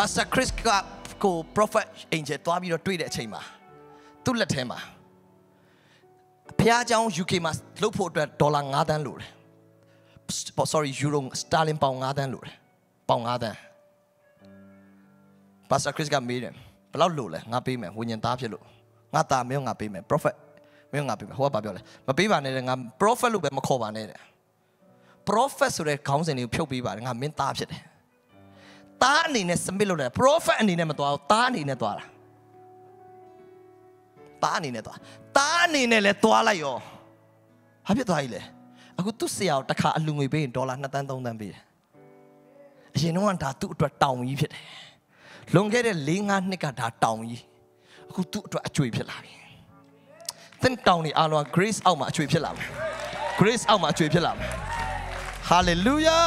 Pastor Chris ကို Prophet Angel တွားပြီးတော့တွေ့တဲ့အချိန်မှာသူ့လက်ထဲမှာဖျားကြောင် UK မှာလုပ်ဖို့အတွက်ဒေါ်လာ5သန်းလိုတယ် sorry euro sterling ပေါင်5သန်းလိုတယ်ပေါင်5သန်း Pastor Chris ကမေးတယ်ဘယ်လောက်လိုလဲငါပေးမယ်ဝိညာဉ်သားဖြစ်လို့ငါသားမင်းငါပေးမယ် Prophet မင်းငါပေးမယ်ဟိုကပြောလဲမပေးပါနဲ့ငါ Prophet လို့ပဲမခေါ်ပါနဲ့ Prophet ဆိုတဲ့ခေါင်းစဉ်ကိုဖြုတ်ပေးပါတယ်ငါမင်းသားဖြစ်တယ်သားအနေနဲ့ submit လုပ်တယ် prophet အနေနဲ့မသွားဘူးသားအနေနဲ့သွားတာသားအနေနဲ့သွားသားအနေနဲ့လဲသွားလိုက်ရောဘာဖြစ်သွားကြီးလဲအခုသူ့ဆရာကိုတခါအလှူငွေပေးရင်ဒေါ်လာ2သန်း3သန်းပေးတယ်အရင်တော့ဒါသူ့အတွက်တောင်ကြီးဖြစ်တယ်လွန်ခဲ့တဲ့4-5နှစ်ကဒါတောင်ကြီးအခုသူ့အတွက်အချွေဖြစ်လာပြီသင်တောင်နေအားလုံး grace အောက်မှာအချွေဖြစ်လာမယ် grace အောက်မှာအချွေဖြစ်လာမယ် hallelujah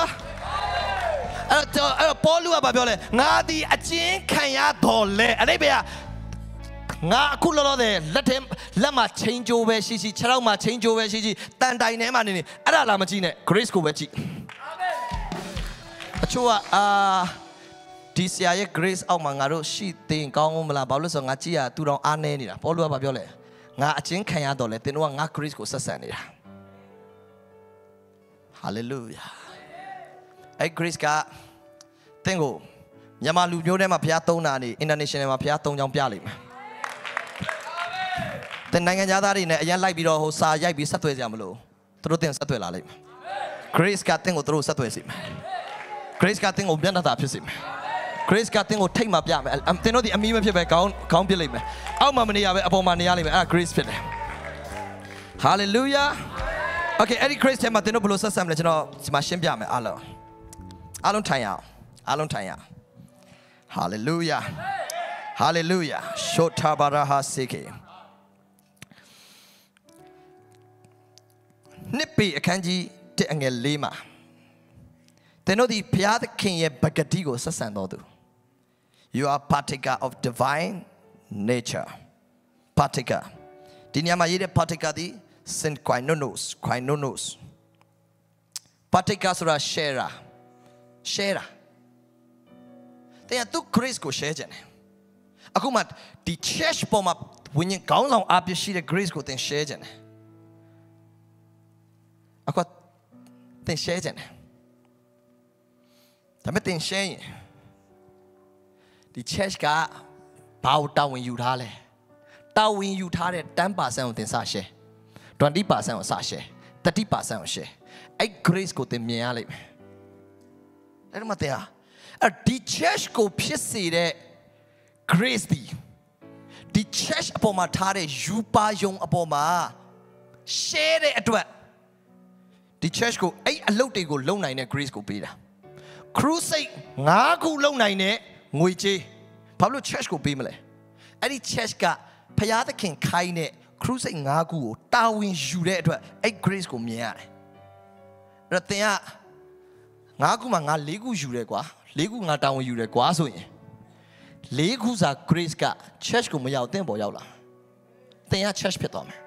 အဲ့တော့ပေါ်လူကဘာပြောလဲငါဒီအချင်းခံရတော်လဲအဲ့ဒီဘယ်ကငါအခုလောလောတဲ့လက်မှာချင်းကြိုးပဲရှိရှိခြေထောက်မှာချင်းကြိုးပဲရှိရှိတန်တိုင်ထဲမှာနေအဲ့ဒါလာမကြည့်နဲ့ grace ကိုပဲကြည့်အာမင်အချို့ကဒီဆရာရဲ့ grace အောက်မှာငါတို့ရှိသေးကောင်းမလားဘာလို့ဆိုငါကြည့်ရသူတော်အားနေနေတာပေါ်လူကဘာပြောလဲငါအချင်းခံရတော်လဲသင်တို့ကငါ grace ကိုဆက်ဆံနေတာ hallelujahไอ้ grace ကသင်ကိုမြန်မာလူမျိုးထဲမှာဘုရားသုံးတာနေ international မှာဘုရားသုံးချောင်းပြလိမ့်မယ်။သင်နိုင်ငံသားတွေနဲ့အရင်လိုက်ပြီးတော့ဟိုစာရိုက်ပြီးဆက်သွယ်ကြမလို့သူတို့သင်ဆက်သွယ်လာလိမ့်မယ်။ grace ကသင်ကိုသူတို့ဆက်သွယ်စေမယ်။ grace ကသင်ကိုပြန်တာဖြစ်စေမယ်။ grace ကသင်ကိုထိတ်မှပြမယ်။သင်တို့ဒီအမီးမဖြစ်ပဲခေါင်းပြလိမ့်မယ်။အောက်မှာမနေရပဲအပေါ်မှာနေရလိမ့်မယ်။အဲ့ဒါ grace ဖြစ်တယ်။ hallelujah okay အဲ့ဒီ grace ထဲမှာသင်တို့ဘယ်လိုဆက်ဆံမလဲကျွန်တော်ဒီမှာရှင်းပြမယ်အားလုံးအားလုံးထိုင်ရအောင် hallelujah hallelujah ရှော့တာဘာရာဟာစေကေနိပ္ပိအခန်းကြီး1အငယ်4မှာသင်တို့ဒီဘုရားသခင်ရဲ့ပဂတိကိုဆက်ဆံတော်သူ you are partaker of divine nature partaker ဒီညမှာရေးတဲ့ partaker သည် synkoinonos partaker ဆိုတာ sharer share တဲ့သူ grace ကို share ကြတယ်အခုမှဒီ church ပေါ်မှာဝင်ရင်ကောင်းဆောင်အပြည့်ရှိတဲ့ grace ကိုသင် share ကြတယ်အခုသင် share ကြတယ်ဒါပေမဲ့သင် share ရင်ဒီ church ကဘာတောင်းဝင်ယူထားလဲတောင်းဝင်ယူထားတဲ့ 10% ကိုသင်စ share 20% ကိုစ share 30% ကို share အဲ့ grace ကိုသင်မြင်ရလိမ့်မယ်အဲ့မှာတရားအဲ့ဒီ church ကိုဖြစ်စေတဲ့ grace ဒီ church အပေါ်မှာထားတဲ့ယူပါယုံအပေါ်မှာ share တဲ့အတွက်ဒီ church ကိုအဲ့အလုပ်တွေကိုလုပ်နိုင်တဲ့ grace ကိုပေးတာ crusade 5ခုလုပ်နိုင်တဲ့ငွေကြေးဘာလို့ church ကိုပေးမလဲအဲ့ဒီ church ကဖျားသခင်ခိုင်းတဲ့ crusade 5ခုကိုတာဝန်ယူတဲ့အတွက်အဲ့ grace ကိုမြင်ရတယ်အဲ့တော့သင်ကငါကူမှာငါ၄ခုယူတယ်ကွာ၄ခုငါတောင်းဝင်ယူတယ်ကွာဆိုရင်၄ခုစာ grace က church ကိုမရောက်တင်ပေါ်ရောက်လာတင်ရ church ဖြစ်သွားမယ်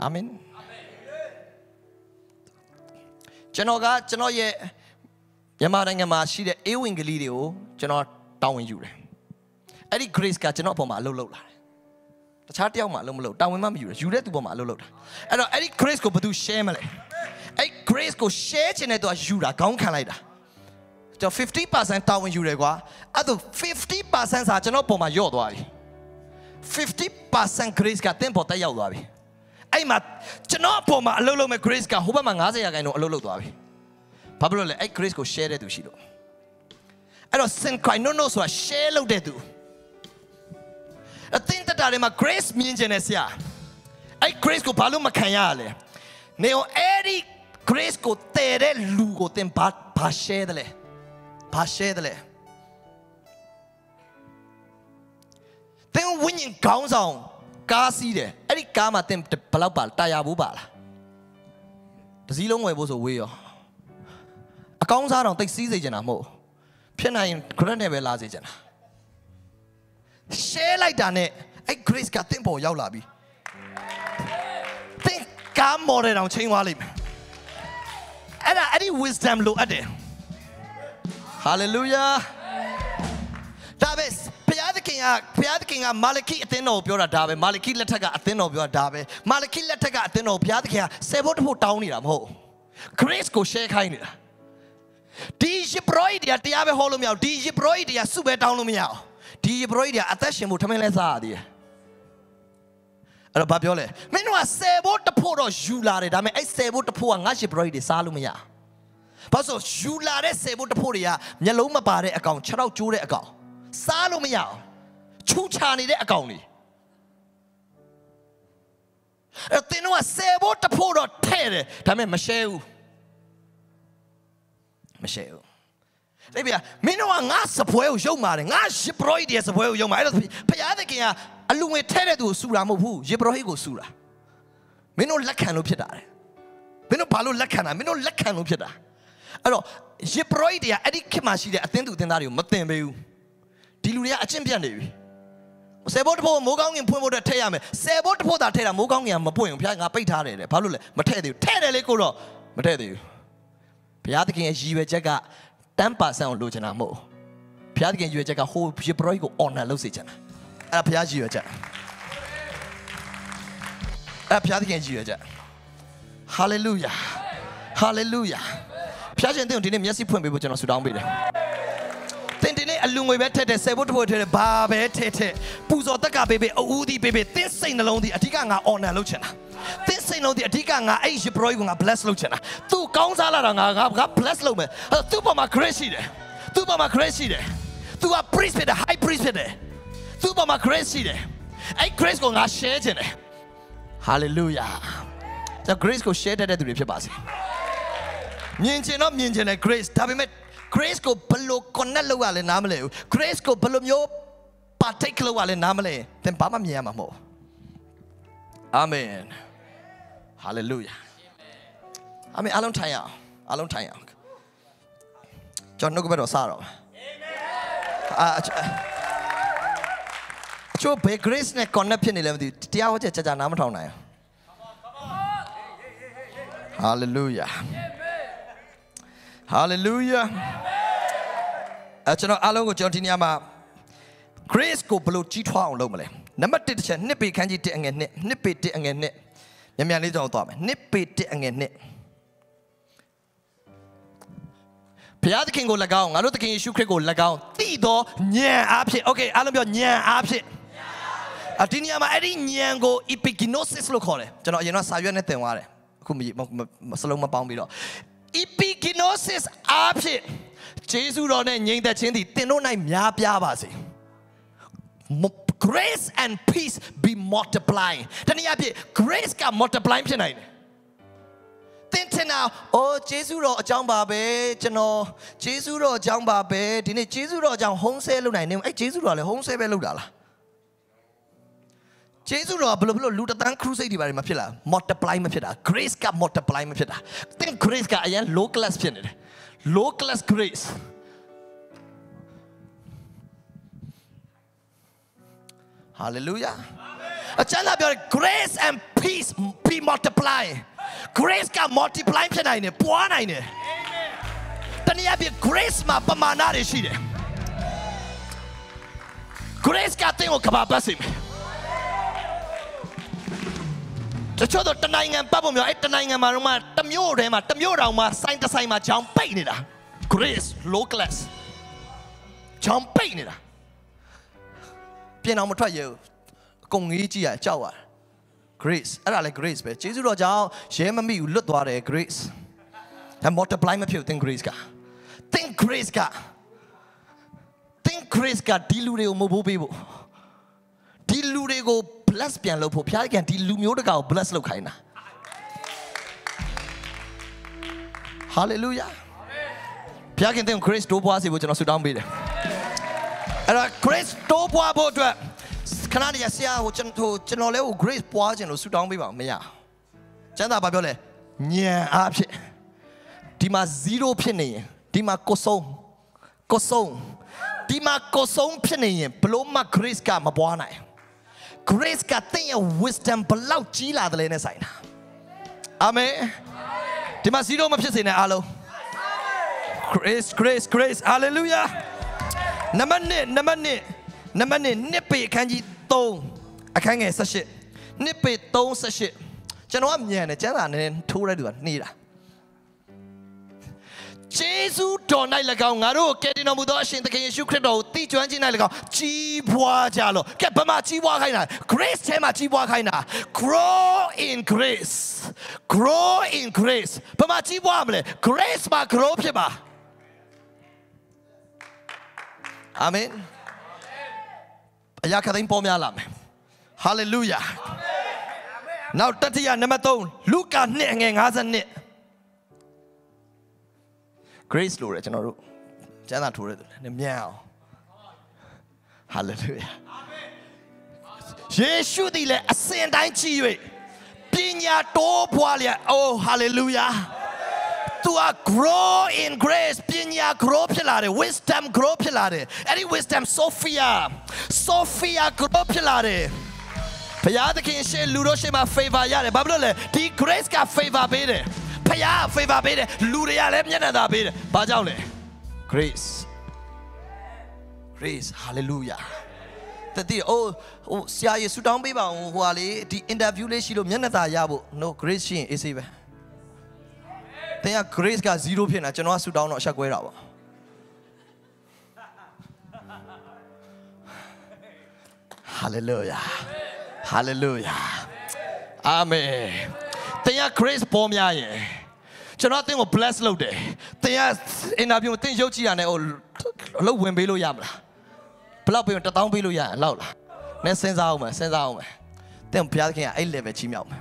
Amen. Channel ga channel ye Myanmar nainga ma shi de ewain kali de ko channel tawin yu de. Ai grace ga channel paw ma alou lou la de. Tachar tayaw ma alou ma lou tawin ma ma yu de. Yu de tu paw ma alou lou la. Ai daw ai grace ko batu share ma le. Ai grace ko share chin de tu a yu da gaung khan lai da. Channel 50% tawin yu de kwa. A tu 50% sa channel paw ma yaw twa bi. 50% grace ga tempo ta yaw twa bi. Ai mat channel paw ma alou lou ma grace ga hoba ma 50% no alou lou twa bi. Pablo le ai grace ko share de tu shi do. Ai daw synkoinonos so share lou de tu. I think that I'm a grace mingenesia. I grace ko balu makanyale. Neo eri grace ko tere lugo tem pashedle. Pashedle. Then when you count on kasi de, eri kama tem balau bal tayabu bal. Zilong we boso weyo. Account sa rong take sisi jana mo. Pena in kurane be lazi jana. Share like that, eh? Grace got tempo yau labi. Think kam more than change walim. And any wisdom lo ade. Hallelujah. Davis, piyad kinga maliki ateno biora dabe maliki letaga ateno biora dabe maliki letaga ateno piyad kinga sebot po towni ramho. Grace ko share kaini. DJ broid ya tiabe holumi yau. DJ broid ya sube downumi yau. Di bro ini atasnya mudah melezat dia. Ada bapak oleh. Minua sebut terpuru julare, tapi sebut terpuru ngaji bro ini salumnya. Pasu julare sebut terpuru ya, nyalom apa re account, cerau cure account, salumnya, cuci ni re account ni. Minua sebut terpuru ter, tapi masih u. Tapi ya, minua ngas sepoyo jauh mari, ngas jebroi dia sepoyo jauh mari. Payah deknya, alunge tera tu surah mahu, jebroi go surah. Minua lakhanu pjeda, minua balu lakhana, minua lakhanu pjeda. Alo, jebroi dia, adik kemasi dia, atendu tendariu, matembeyu, diluria acempian dewi. Sebut po, moga orang pun muda tera me, sebut po dah tera, moga orang mampu yang pjaya ngapai thare le, balu le, tera lekolo, tera dewi. Payah deknya jiwa jaga. Tanpa saya orang lucu nama, pihak yang juga jaga hope jebroi go online lucu je na, ada pihak juga je, ada pihak yang juga je, hallelujah, hallelujah, pihak yang tiada ni masih pun berbuat jenama sudah ambil. Tentine alungoi betete sebut betete ba betete puzota ka bebe udi bebe tensei nalondi adika nga ona luchena tensei nalondi adika nga aisy broi nga bless luchena tu kaunza la nga bless lume tu ba ma crazy de tu a priest de high priest de tu ba ma crazy de ai grace ko nga share jene hallelujah the grace ko share de tu de phit ba si myin chin no grace da bimet Grace ko belok connect luar le nama le. Grace ko belum yo partake luar le nama le. Tempat mami yang mahu. Amin. Hallelujah. Amin. Alon tanya. Jono kepada Sarah. Coba Grace ne connect pun ilam tu. Tiada wajah caca nama tau naya. Hallelujah. Hallelujah. Acunok alung continue ama grace ko belum cipta orang lama le. Number 3 je, ni peti angen ni. Yang ni jauh tua, ni peti angen ni. Pihak kini gol lagau, alu tu kini syukur gol lagau. Tido nyah absi, okay, alung biar nyah absi. Adini ama eri nyah go epigenosis lo kore. Acunok jenah sayu ni tengwar le. Aku selalu mampang biar. Epigenosis absent. Jesus on a young that change the no name yapiabasi. Grace and peace be multiplying. Then yapi grace can multiply tonight. Then now, oh Jesus or John Babe, Jano, Jesus or John Babe, didn't Jesus or John Homse Luna name? Jesus or Homse Beludala. Jesus roh belum luda tang crusade di bawah mafila multiply mafila grace ka multiply mafila then grace ka ayat low class grace hallelujah Janganlah biar grace and peace be multiplied. Grace ka multiply pernah ini, puana ini. Tanya biar grace ma pemana reside. Grace ka tengok kebabasim. Cukup tu tenaingan babu melayu, tenaingan marumah, temyur rumah, sain tersain ma jampai ni dah. Grace low class, jampai ni dah. Pian aku try you. 公益之啊，招啊 ，grace， 阿拉嚟 grace 呗。耶穌羅教，寫乜咪要律話嚟 grace， 係 multiply 咪票定 grace 噶，定 grace 噶，定 grace 噶。啲路嚟我冇俾喎，啲路嚟我 bless 變老婆，偏係講啲路苗得教 bless 老開嗱。Hallelujah， 偏係講定 grace 多寡事，我就攞蘇丹俾你。阿拉 grace 多寡冇咗。 Karena dia siapa, jenol lewu grace puasa jenol sudah orang bilang, meja. Jangan apa boleh, nya apa sih? Di mana zero pini, di mana kosong, di mana kosong pini, belum mana grace kah mabuana. Grace katanya wisdom belau cila dalamnya saya. Amin. Di mana zero macam sini, alo. Grace, Hallelujah. Namanya, namanya, kanji. Tong, akan ngai sesi, ni pe tong sesi. Jangan amnya ni, jangan ni tu lagi tuan ni lah. Yesus donai lagau ngaruh, kedi nama doa sendiri ke Yesus Kristo, tujuan jenai lagau jiwa jalo, ke bama jiwa kainah, grace cema jiwa kainah, grow in grace, bama jiwa amle, grace ma grow cema. Amin. Ya kata impor malam, Hallelujah. Now tadi yang nama tu Luka ni engazan ni. Grace luar, jangan tu luar, ni miao. Hallelujah. Yesus di le asen dan ciwe, pinya to pualia. Oh Hallelujah. Tua grow in grace, pinya grow pelare, wisdom grow pelare. Any wisdom, Sophia grow pelare. Paya dekin she luro she ma favor yare. Bablo le di grace ka favor bere. Paya favor bere. Luro yare mnyana da bere. Bajau le grace. Hallelujah. Tadi oh siya Yesu down be ba huali di interview le shilo mnyana da yabo. No grace shin isibe. Tanya grace ka zero pena. Chano asu down no shakwe rabo. Hallelujah. Amen. Tanya grace bomnya ye. Jangan tengok bless low deh. Tanya inabiu tengok jauh cian eh oh low win belu yam lah. Belau belu tertahun belu ya low lah. Nen senzau mah. Tengok biar kena eleve cimiau mah.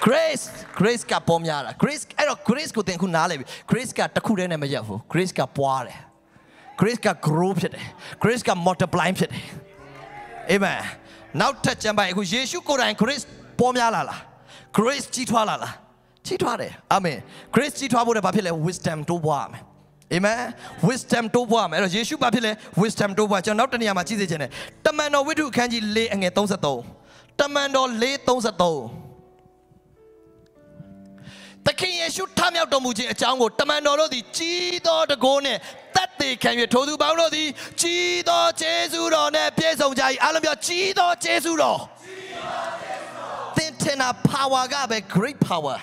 Grace ka bomnya lah. Grace ku tengok nale. Grace ka takuren eh macam tu. Grace ka puare. Grace ka group sih deh, grace ka multiply sih deh, amen. Now touch sampai aku Yesus korang grace pomya lala, grace cithwa deh, amen. Grace cithwa boleh bapak le wisdom tu buat, amen. Wisdom tu buat, kalau Yesus bapak le wisdom tu buat, jangan nanti ni macam macam ni. Teman orang itu kan jadi le enggak tahu satu, teman orang le tahu satu. Takin Yesus thamya tu muzin canggu, teman orang di cithwa dekone. Tadi kami terus bawa di cinta Yesus orang biasa jadi alam yang cinta Yesus orang. Tentera power gabe great power,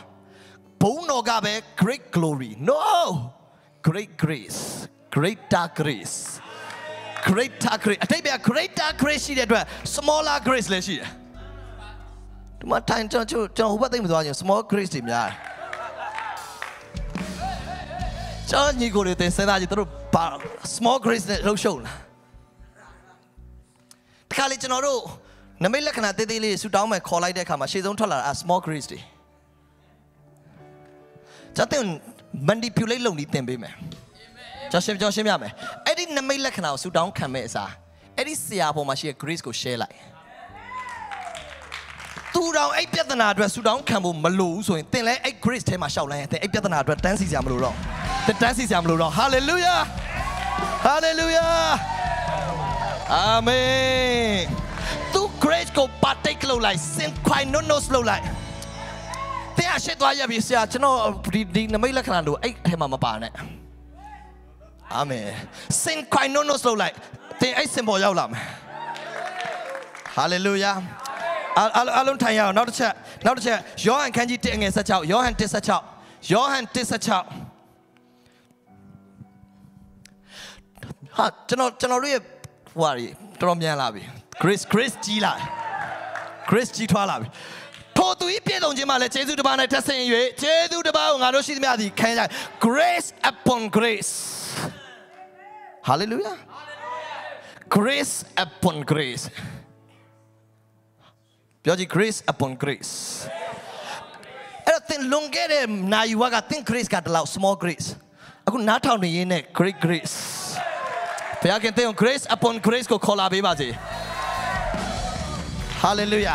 bono gabe great glory. No, greater grace. Tapi ada greater grace ni ada smaller grace leh sih. Cuma time jangan hubat ini tuan yang small grace ni ya. Jangan ni kau lihat saya tadi terus. Small grace lo show lah. Kali cenderu, nama ilak nanti dili sudah umai kolai dek kama. Saya jangan tolak small grace deh. Jangan mandi pulai long di tempe me. Jangan sih ya me. Adi nama ilak nau sudah um kame sa. Adi siapa masih grace ko share lah. Tu dah um ay biasa nado sudah um kamu malu so ini tengah ay grace tema show lah. Tengah ay biasa nado tensi jam malu lo. Tensi jam malu lo. Hallelujah. Hallelujah. Amen. Tu grace go partake low like synkoinonos low like. Then I said, "Why are we here? Channel reading the mail can do. Hey, hey, mama, pa ne. Amen. Synkoinonos low like. Then I symbol yau lam. Hallelujah. Alun tanya. Now to check. Now to check. Johan kanji ting esa chau. Johan tesa chau. Johan tesa chau. Ha, channel read. Wari, terus yang labi. Chris Gila, Chris Gila labi. Tuh ibu dong cuma le Yesus depan ada senyum, Yesus depan orang harus siapa di kaya. Grace upon grace. Hallelujah. Grace upon grace. Jadi grace upon grace. Ada ting longgar na iwaga ting grace kat lau small grace. Aku nak tahu ni ini great grace. Saya akan tengok grace upon grace ko kolabi bazi. Hallelujah.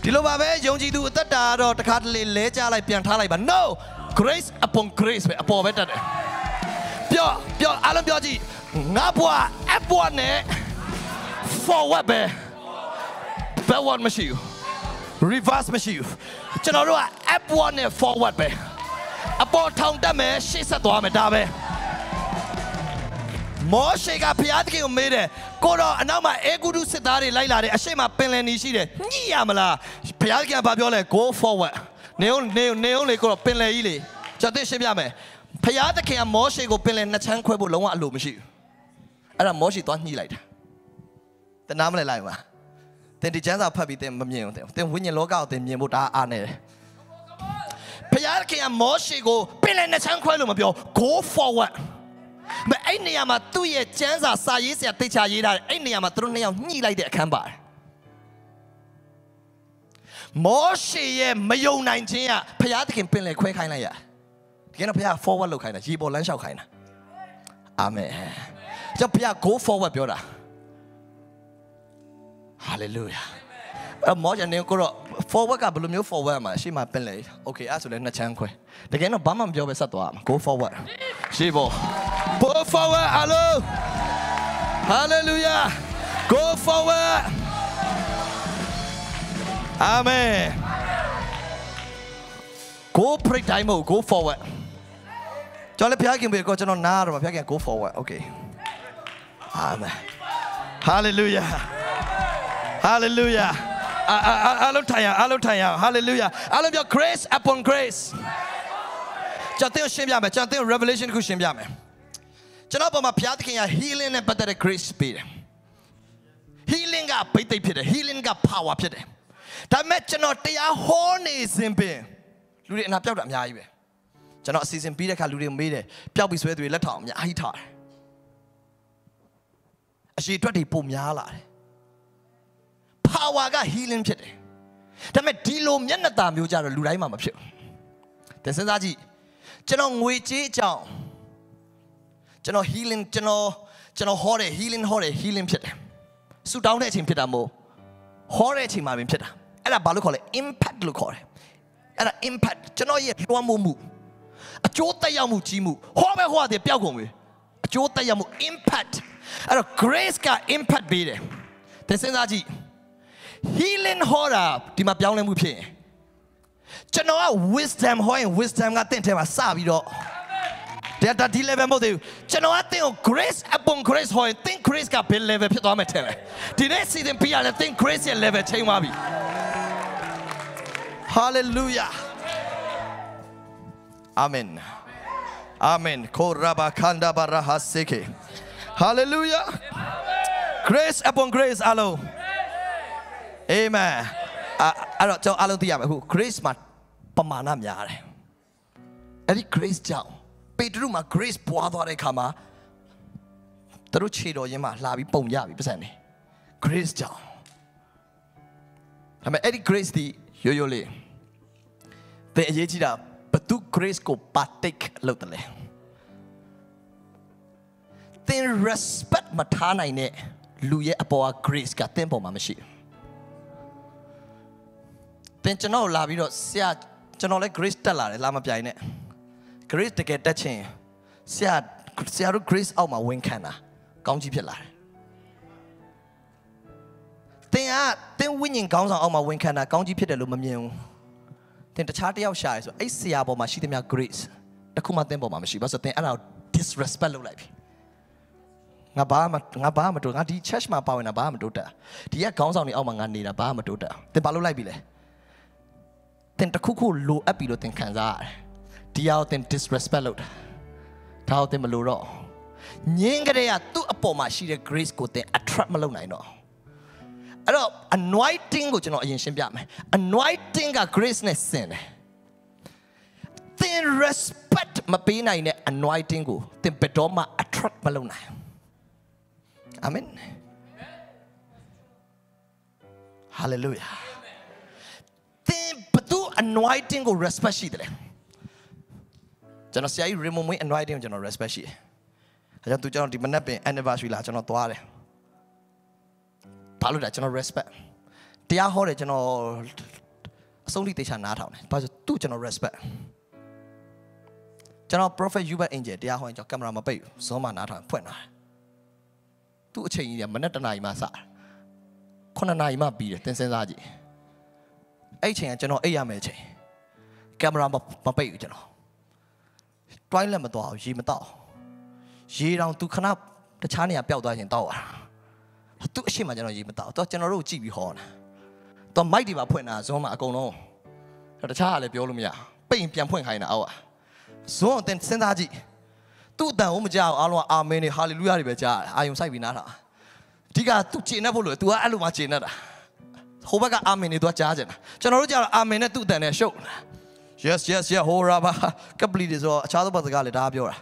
Di luar baik, yang jitu tak ada, tak ada leleja lagi, piang thalai ban. No, grace upon grace, apa betul? Biar alam biar ji, ngapua, apa ne? Forward be, backward mesiu, reverse mesiu. Jangan lupa, apa ne forward be, apa thang dame, si satu ame dame. Moshe ka piat ke umere koro anama eguru sedare lai la de ashe ma pinleni shi de nyi ya mala piat ke ba pyo le go forward neon le koro pinle yi le cha tin shin pya me phaya takin a moshe ko pinle na chan khwe pho long wa a lo ma shi a da moshe twa nyi lai da tana ma le lai ma tin di chan sa phat pi tin ma myin tin win yin loka ko tin myin pho da a ne phaya takin a moshe ko pinle na chan khwe lo ma pyo go forward. But any ama tu ye chanza sa ye se teacher ye da any ama tu ne yaw nyi lai de akhan ba. Moshe ye myon nai chin ya phaya takin pin le khwe khai lai ya. Dikin phaya forward lou khai na, yi bo lan shao khai na. Amen. Cha phaya go forward pyo da. Hallelujah. A Moshe ne ko ro forward ka blo myo forward ma shi ma pin le. Okay, a so le na chan khwe. Dikin no ba ma pyo be sat twa ma. Go forward. Shi bo. Go forward, hello. Hallelujah. Go forward. Amen. Go pray time, go forward. Jangan lepas yang berikut jangan naruh, lepas yang go forward, okay. Amen. Hallelujah. Hallelujah. Alun tanya, hallelujah. Alun biar grace upon grace. Jangan tengok siapa, jangan tengok revelation ku siapa. Jangan lupa mafiat kena healing yang pada grace pide, healing ga pide pide, healing ga power pide. Tapi jangan tiada horny simpi, luri nak jauh tak nyai be. Jangan si simpi dekah luri mide, jauh biswe tu letak nyai tar. Asyik tu di pum nyai lah. Power ga healing pide, tapi dilom nyai nanti ambil jalan lurai mama pide. Terus saja, jangan wujud jauh. Channel healing, channel hore healing pita. So down there chim pita mo, hore chim amin pita. Ada balu kore impact lu kore. Ada impact channel ye luang mu mu. Acuota yang mu cimu, hore hore dia piaw kongwe. Acuota yang mu impact. Ada grace ka impact bide. Tersenaji healing hore di ma piaw le mu pie. Channel wisdom hore wisdom ngaten tema sabi do. Dia dah di level model. Jangan hati orang grace upon grace hoy, think grace ka bil level pihak awam terlebih. Di nasi dan pihak yang think grace yang level cai mabi. Hallelujah. Amin. Amin. Korabakanda barahasike. Hallelujah. Grace upon grace alo. Amen. Alat jauh alo tiap aku grace mat pemanam ya. Eri grace jauh. Pedro ma grace buat orang kama terus cedol je mah labi punya bi pesan ni grace jauh. Hamba eri grace di yoyo le. Tapi ye cida betul grace ko patek laut le. Ten respect mata nai ne luye apawa grace kat tempo mama sih. Ten channel labi do sia channel le grace telar le lama piai ne. Grace dekat touching, siapa grace awam wingkana, kau jipil lah. Then ah, then winning gangs on my win can I gang you pity lumion. Then the charity of shy, so I see about my sheet in my grace. The Kuma Temple, Mamma, she was a thing, and I'll disrespect life. Nabama, Nabama, do not detach my power in a barma daughter. The air gangs on the Omangani, a barma daughter. The Balulabile. Then the cuckoo low up below than Kanzar. The out and disrespect. Tao them a luro. Yingarea took upon my sheet of grace could then attract Malone, I know. Ado anointing ko cina ingin siapa? Anointing a grace nesen. Then respect mapina ini anointing ko. Then bedoma attract maluna. Amin. Hallelujah. Then betul anointing ko respect sih dale. Jangan siapa remove anointing jangan respect sih. Jangan tu jangan di mana pun anniversary lah jangan tua le. Palu dah cina respect. Tiada hal yang cina asal itu cina tahu ni. Pasal tu cina respect. Cina prophet juga angel tiada hal yang cakap ramai bayu semua nak tahu pun lah. Tu ciri dia mana tanai masa. Kena tanai masa biar tension saja. Ciri cina ayam ciri. Kamera ramai bayu cina. Tuan lembut tahu, si mentau. Si orang tu kena tercani apa tuan yang tahu. Tu sih macam orang jemput tahu, tu macam orang uji bihon. Tu mai di bawah pun ada semua aku no. Ada cara lebih olum ya, penyimpin pun kaya na awak. Semua ten sentaji. Tu dah umur jauh, alam amin hallelujah dibaca, ayam saya bina lah. Jika tu cina pulu, tu alu macam cina dah. Hoba kah amin itu aja je na. Macam orang jauh amin tu dah nasyuk. Yes yes yes, hora bah, kebeli di so, cakap tu pasal kali dah biar.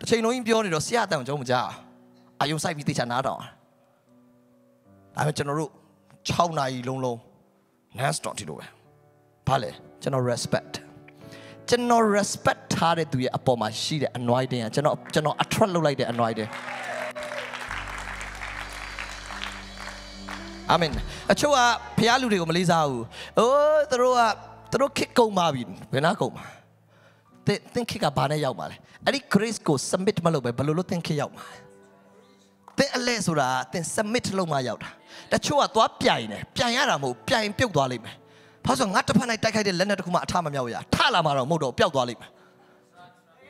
Tapi no impian itu siapa yang jauh jauh, ayam saya binti cina dah. Aku cina ru, caw nai long long, nastar tidur. Paling cina respect, cina respect hari tu ya apa masih dia anway dia, cina atral lulai dia anway dia. Amin. Coba pialu dia Malaysia. Oh terus kikau mawin, benar kau mah. Tengki kapan yang malah. Adik Grace ko sembit malu berbalulu tengki yang malah. Tengah lesura, tengah sembit lama yang dah. Dah cuba tu apa piain? Piain apa mu? Piain piuk dua lima. Pasal ngat apa naik tak ada lenda tu kuma atama miao ya. Thala marau mudo piuk dua lima.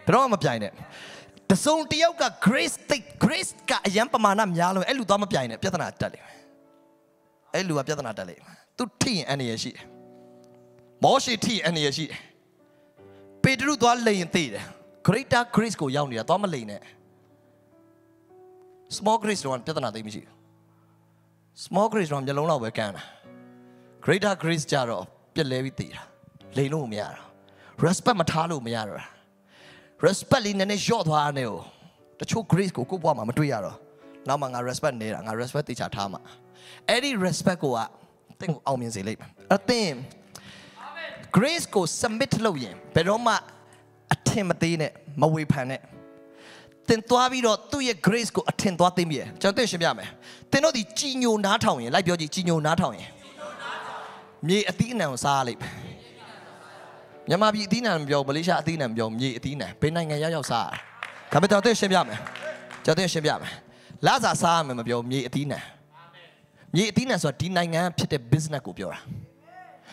Berapa piain? Dasung tiaw ka grace tik grace ka yang pemana miao elu dua piain. Piata nada dale. Elu apa piata nada dale? Tu ti ane yesi. Moshe ti ane yesi. Pedro dua lima ti. Kereta grace ko yang dia dua lima. Small grace tuan piata nada imiji. Small grace ram jalan lawa berkan, greater grace jaro pelewit dia, lelu miara, respect matalu miara, respect ini ni jauh tuan ni o, tercukup grace ku buat mama tu yaro, nama ngan respect ni ngan respect ti cah tama, eri respect ku a, tengok awam yang silap, atem, grace ku sembit lawian, peroma atem mati ni maui panen. Tentua biro tu ye grace ko tentua tembi. Jangan tu siapa me. Tenor di cinyu natau ye, lai bioji cinyu natau ye. Mie ati na salib. Nyama bi ati na biom Malaysia ati na biom mie ati na. Penang ngaya yau sah. Kami jangan tu siapa me. Jangan tu siapa me. Lazat sah me biom mie ati na. Mie ati na so di nangah pete business ko biora.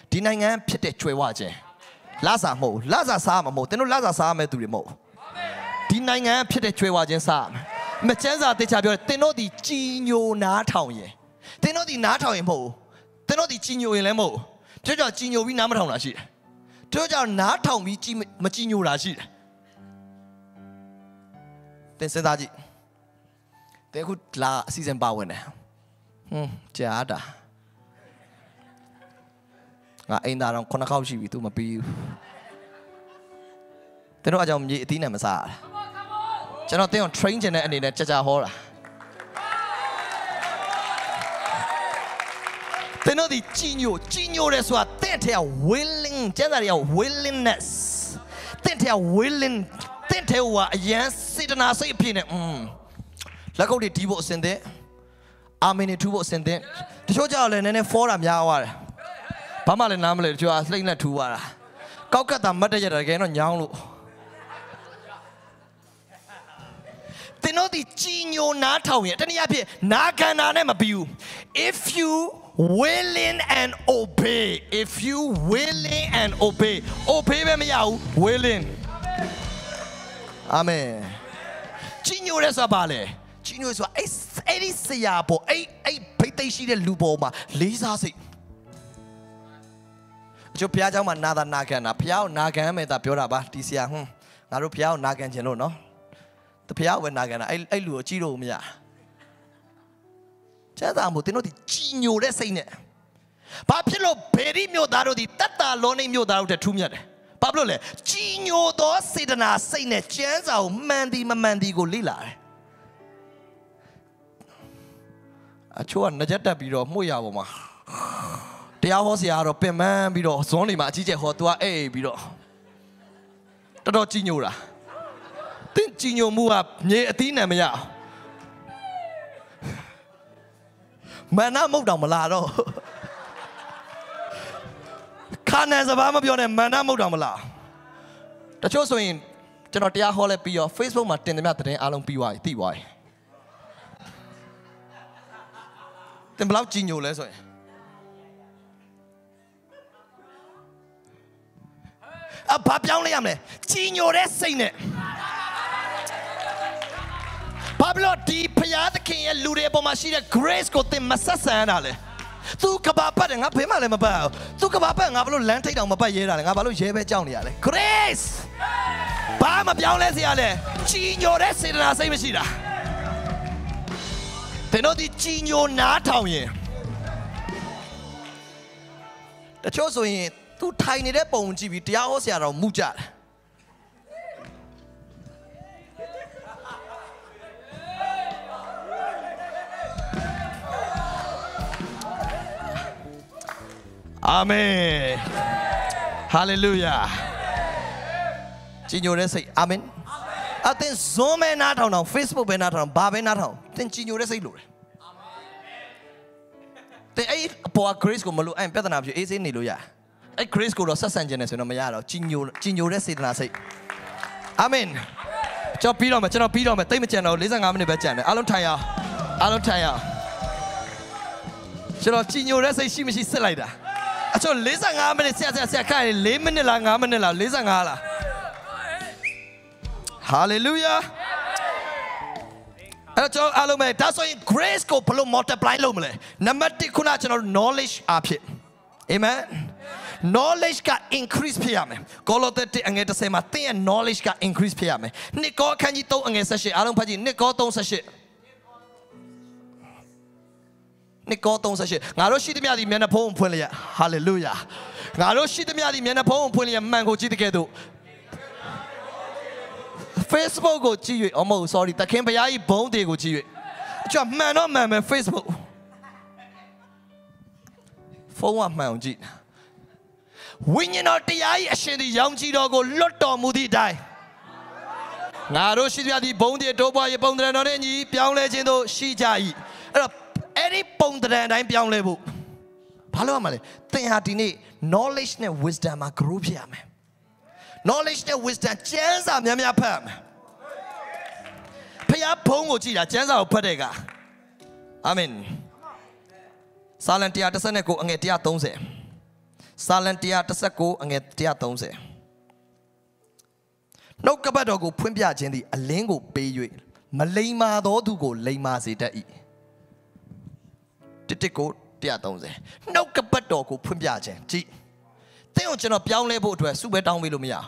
Di nangah pete cuci wajah. Lazat mo, lazat sah mo. Tenor lazat sah me tu mo. Di nangah pete cuci wajah sah, macam zaman tercakap orang tenor di cinyu natau ye, tenor di natau ye mau, tenor di cinyu ye lemu, terus cinyu bi nama tahu nasi, terus natau bi cinyu nasi, terus tadi, terus la season bawen, tiada, indah orang kena kau siwi tu mampir, tenor aja umji tina masalah. Jangan tengok train je nak ni nak caca hora. Tengok di cinyu, cinyu resua tentera willing, jangan dia willingness, tentera willing, tentera yang si dan asal ini. Lagu di tiup sendiri, amin itu tiup sendiri. Tercoba oleh nenek forum jawab. Paman le nama le jual asli nak dua. Kau kata mada je dah kena nyanglu. Tenor di cinyu natau ye, tani apa? Naga nane mabiu. If you willing and obey. If you willing and obey, obey be meyau willing. Amen. Chinyo le sa bale. Chinyo sa ay siya po ay payday si le lubo ma lisa si. Jo pia jang man nada naga na pia naga me da pia ba ti siya ngaru pia naga jeno no. The pia we naga na ay luo chiro miya. Jadi ambo tino di cinyo le sini. Papi lo beri mio daru di tata loni mio daru te tumya le. Papi lo le cinyo do sedana sini cianzau mandi mandi golila. Acuan najata biro moya woma. Dia hosi arope man biro zoni maci je hotua biro. Tado cinyo lah. Tin cinyo muap nye tina meja. Mana mau dah melalau, karena sebab apa biarnya mana mau dah melalau. Terus soin, jangan tiada hal yang piu Facebook mati demi apa terjadi alam piwai tiwai. Tembelau cincu le soin. Apa piang le amle cincu le sini. Pablo di piyat kaya lure bomasira grace kote masasan ale. Tu kabapa dengan apa malam apa? Tu kabapa dengan Pablo lantai dengan apa yera dengan Pablo jebe jauhnya ale. Grace, bama piaulah si ale. Cinyo resi nasi mesira. Teno di cinyo natauye. Terus soalnya tu Thai ni deh punji bintang os yang ramu jar. Amin. Hallelujah. Cinyo resi. Amin. Aten Zoom e na thau na Facebook e na thau, ba be na thau. Ten cinyo resi lo. Ten ai po grace ko malu ai pyatana pyu AC ni lo ya. Ai grace ko lo satsan jin ne so no ma ya lo. Cinyo resi dana sai. Amin. Chao pi lo ma, chao pi lo ma. Tait ma chan lo 45 minute ba chan ne. Alom than ya. Alom than ya. Chao cinyo resi shi mi shi sit lai da. Acho lesa ngam ni sia kai lima ni la ngam ni la lesa ngala. Hallelujah. Acho alume that's why grace ko plo multiply lo mle. Number 2 kuna chano knowledge a phit. Amen. Knowledge ka increase phit ya me. Colossians 1 ange 10 ma tin knowledge ka increase phit ya me. Nikko khan ji 3 ange 18 along phat ji Nikko 3:18. Nikko 38. Ngaro shi demya di mena phone phuen le ya. Hallelujah. Ngaro shi demya di mena phone phuen le ya man ko ji de ke do. Facebook ko ji yue. Oh mo sorry. Takin phaya yi bong de ko ji yue. Achwa man no man me Facebook. Phone wa man ji. Winyin no tia yi a shin di yaung ji do ko lot taw mu di dai. Ngaro shi demya di bong de do bwa yi bong de no ne nyi pyaung le chin do shi ja yi. Aw Any point that I'm beyond level, follow me. Then I did knowledge and wisdom are grouped here. Knowledge and wisdom, chance I'm not paying. Pay up, pong go to chance I'll pay it. Amen. Silent dia tersenya ko anget dia tong se. Silent dia tersenya ko anget dia tong se. No kabado ko punya jendi alengo payui. Malay ma do tu ko lay ma sedai. Titik ko tiada tungse. Nak kepat do ko pun biasa. Ji, teu cina piang lebu tu, sube tang bilu mia.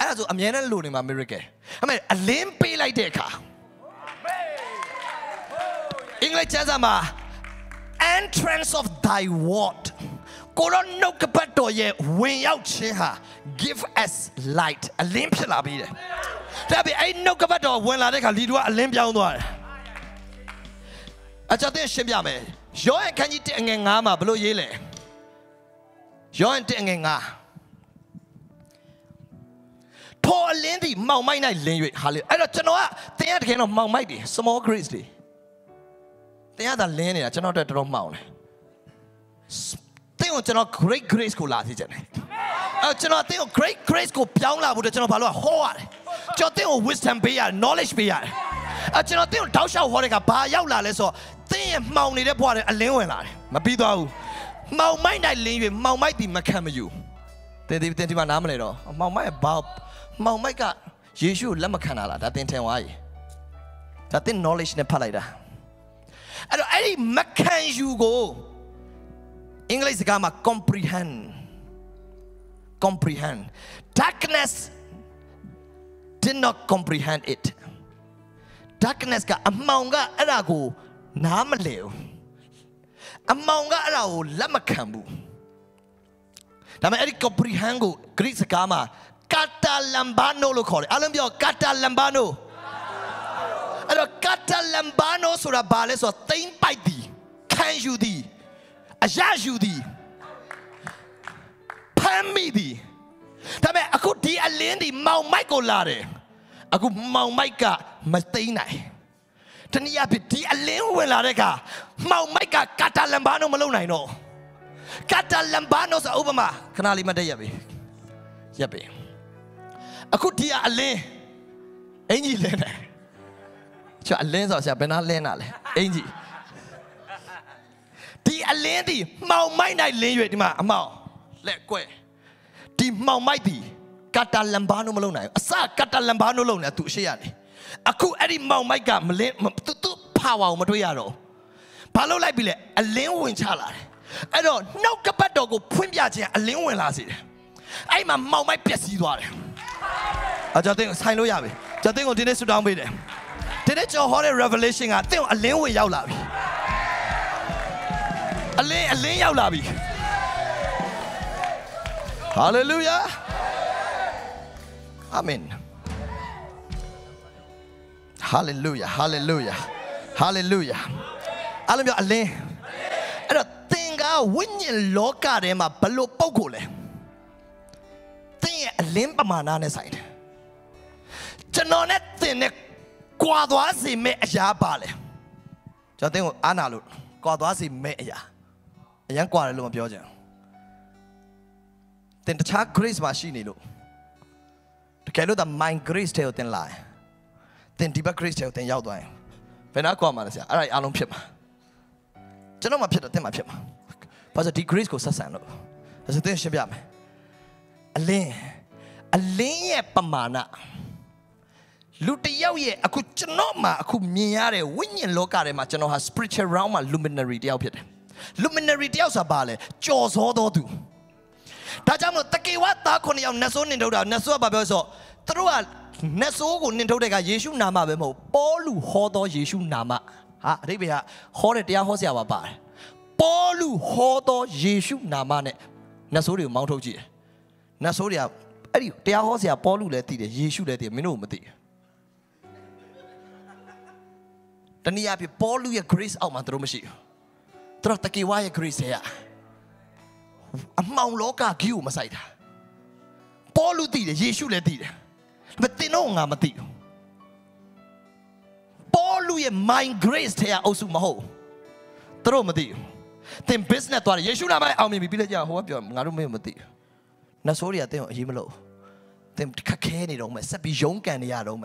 ae so a myan na lo ni ma miracle amen alin pe lai de kha english chasa ma entrance of thy word ko ro nok kpat do ye win yauk chin ha give us light alin phit la bi de da bi ai nok kpat do win la de kha li tu a alin pyaung twa a cha te shin pya me Yo yang kanji tengeng ngama belum ye le. John tengenga. Thor lendi mau mai nai lenyu halu. Ada cenoa tiada kena mau mai di small grace di. Tiada lendi ada cenoa terus mau ni. Tiada cenoa great grace ku lati je ni. Cenoa tiada great grace ku piang lah buat cenoa balu hoa. Cenoa tiada wisdom biar knowledge biar. Cenoa tiada dausha hore ka bayau lah leso. Tiada mau ni dia buat lenyu lah. Mabi doa. Mau mai nai lenyu, mau mai di macam you. Tetapi mana nama ni lo? Mau mai bab, mau mai kat Yesus lama kanan lah. Tapi entah why. Tapi knowledge ni pelai dah. Aduh, ini macam you go. English kama comprehend, comprehend. Darkness did not comprehend it. Darkness ka amau ga ada go nama leu. Amau enggak lau lama kamu. Tapi erik komprehendo Greek kama kata lambano lo kore. Alam dia kata lambano. Ada kata lambano sudah balik so tempai di, kanju di, ajaju di, pami di. Tapi aku di alien di mau Michael lari. Aku mau Michael mesti naik. Tani apa dia lewu lareka mau mereka kata lambano melunai no kata lambano saubama kenali mada ya be aku dia alih enji lena cak lena siapa nak lena le enji dia lena di mau main naik lewu di mana mau lek kue di mau main di kata lambano melunai asal kata lambano melunai tu siapa ni aku eri mau mereka melihat tutup power matu yaro. Palau lagi bile alingwin calar. Aduh, nak kepada aku pun biasa alingwin lazir. Aima mau mereka biasa doa. Ajar tengok saya loya be. Ajar tengok jenis sudah ambil deh. Jenis cahaya revelation ada tengok alingwin yau labi. Aling yau labi. Hallelujah. Amin. Hallelujah, hallelujah, hallelujah. Alam ya Allah. Ada tinggal winyin lokar yang malu pukul eh. Tinggal lemba mana ni saya. Cenonet tinggal kuaduasi meja balik. Jadi tengok anak lu kuaduasi meja. Yang kuar lu mampu aja. Tinggal cak Grace masih ni lu. Kalau dah main Grace dia tu tinggal lah. Tiba-tiba Chris jauh tengah jauh tu ayam. Pernah aku amal siapa? Alai alum siapa? Jangan macam siapa, tiap macam siapa. Pasal di Chris kau sasaran. Pasal tu yang siapa? Alai, alai ye pemana. Lutiau ye aku jangan macam aku miara winyen lokar macam jangan has spiritual realm luminary dia upet. Luminary dia sabale, jaws hodoh tu. Dah jamu takiwat tak kau ni yang nasun ni dah nasun apa besok teruat. Nesuku nintu deka Yesus nama bemo Paulu hodo Yesus nama ha ribeha hore dia hose apa bar Paulu hodo Yesus nama ne nesuri mau tuji nesuri apa ari dia hose apa Paulu leti deh Yesus leti minu mati tani apa Paulu ya Grace awam terus masih terus takiwa ya Grace ya amau loka kiu masai dah Paulu ti deh Yesus leti deh Betul nggak mati? Paulu yang main grace dia osu mahu, terus mati. Tim business tuan Yesus nama awam ini bila dia hobi mengaruh mati. Nasori atau himlo, tim kakek ni dong, sepi jongkan dia dong.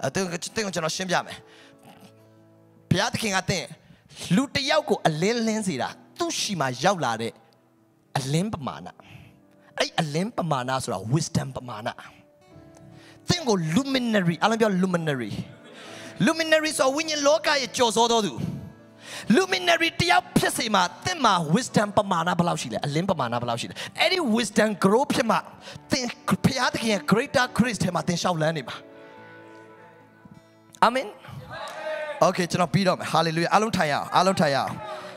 Atau jangan sembiam. Biar kengatnya, lutiau ko alien sih lah, tu si majau lade alien pemana? Ay alien pemana surah wisdom pemana? Tengok luminary, alam biar luminary. Luminary so winyin loka ye cozodo tu. Luminary dia pesi ma, tema wisdom pemana belau sila, alim pemana belau sila. Eri wisdom grow pesi ma, ten piat kaya greater Christ tema ten shaulan ni ma. Amin. Okay, cina pidom, hallelujah. Alun tayang, alun tayang,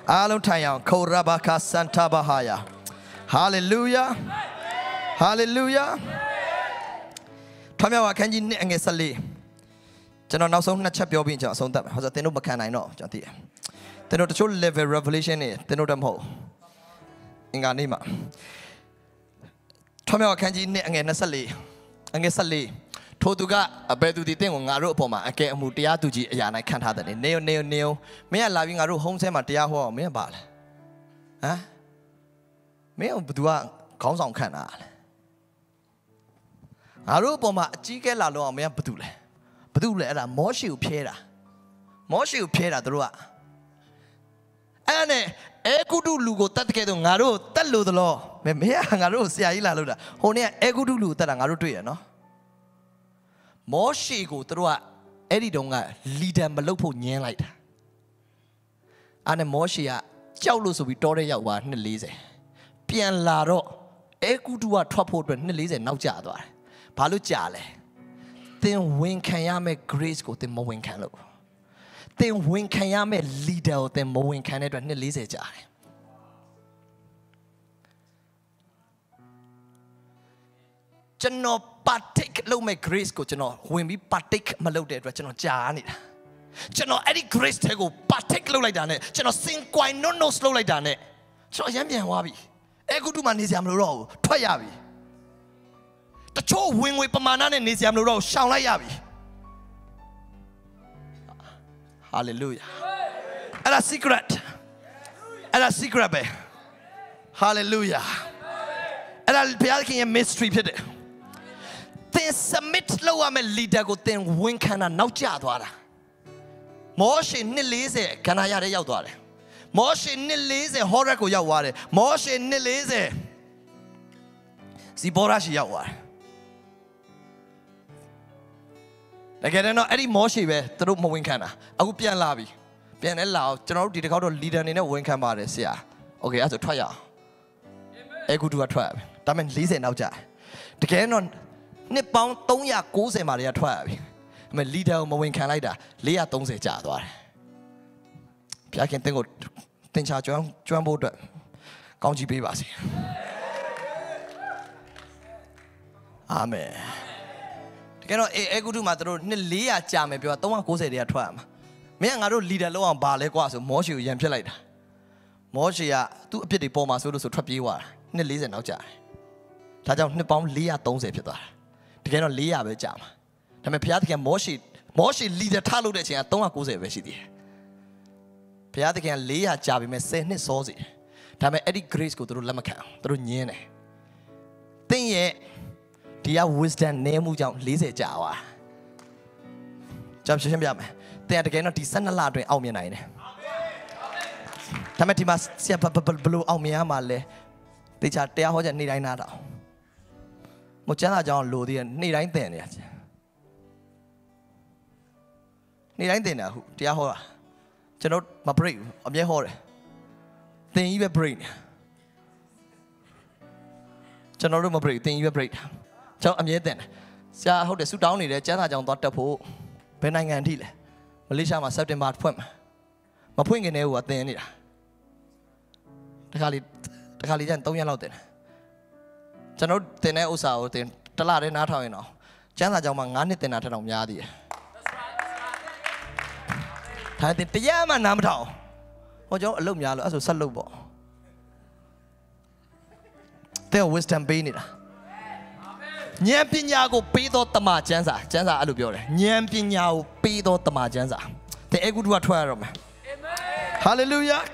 alun tayang. Kau rabaka santa bahaya. Hallelujah, hallelujah. Kami awak kan jin enggak seli. Jangan nak sahun nak cakap jawabin jangan sahun tak. Hanya tenor berkenaan no, jangan tiada. Tenor tercuit level revelation ni, tenor dah mahu. Ingat ni mak. Cuma orang ni angan nasali. Thoduga abedu di tengok ngaruh poma. Ake mutia tuji, ya naik kan hati ni. Neo. Maya lawi ngaruh home saya mutia ho, maya bal. Hah? Maya berdua kau song kan al. Ngaruh poma, jika lalu maya betul le ada mosi upera terus. Ane, aku dulu gotat kedo ngaruh terlalu dulu. Memang ngaruh siapa lalu dah. Hanya aku dulu terang ngaruh tu ya, no. Moshi itu terus, eri donga leader melukpu nyelai dah. Ane moshi ya, jauh lusuh bicara ya wah ni leze. Pian laro, aku dua terpotong ni leze nau jadwal, palu jale. Then when can I make grace go? Then more when can look. Then when can I make leader? Then more when can I do any leader? Channel partake low make grace go. Channel when we partake malo dead. Channel jani. Channel any grace tego partake low like that. Channel synkoinonos low like that. So I am being wabi. Ego do man is am low. Try abi. Tacho wing we pemanan ini siapa nurau, syaulah ya bi. Hallelujah. Ada secret be. Hallelujah. Ada biar kini mystery pede. Then submit lawa me leader go then wing kana nauja doara. Moshe ni leze kana yare yau doare. Moshe ni leze hora go yau doare. Moshe ni leze si boras yau doare. Again, no, any moshi be through my wing canna. I would be a lobby. Be an allowed general did a leader in a wing camera. Yeah, okay, I have to try out. I could do a trap. Diamond Lisa and Alja. The canon Nippon Tonya Kose Maria Trap. I'm a leader of my wing can either. Leah Tonze Jadwar. I can think of Tincha Jumbo County Bibas. Amen. Kalau aku tu matur ni liya cama, biar tuan aku sedia tuan. Mereka ngaruh lidah luang balik kuasa, mosi yang pelai dah. Mosi ya tu jadi poma suruh surat piwa, ni lihat nak cama. Tajam ni pom liya tuan sedia. Kalau liya bercama, tapi piat kian mosi lidah thalu deh cina tuan aku sedia dia. Piat kian liya cama, mesej ni sozi. Tapi edi grace ku terus lemak kau, terus nyene. Tengye. Dia wisdom nemu jauh lese jawa. Jom siapa? Tiada kena di sana ladu awam yang lain. Tapi di mas siapa belu awam yang malah di cahaya hoja ni lain ada. Macam mana jauh lodi ni lain tiada. Ni lain tiada. Dia hoja. Cenut mabri abjeh hoja. Tiada mabri. Cenut mabri tiada mabri. Jauh ambil ten. Saya hendak sudah ni deh. Jangan jangan tuan terpu penangan di le. Malaysia masih ada matpun. Matpun yang ni buat ten ni lah. Terkali jangan tahu yang laut ten. Jangan ten yang usah ten. Terlalu nak tahu ino. Jangan jangan mengani ten ada orang jadi. Tapi ten tiada mana tahu. Macam lom jadi asal seluk bo. Tiada wisdom pay ni lah. Nyampinnya aku pido tema jensa alu biore. Nyampinnya aku pido tema jensa. Tapi aku dua tuan ramai. Hallelujah.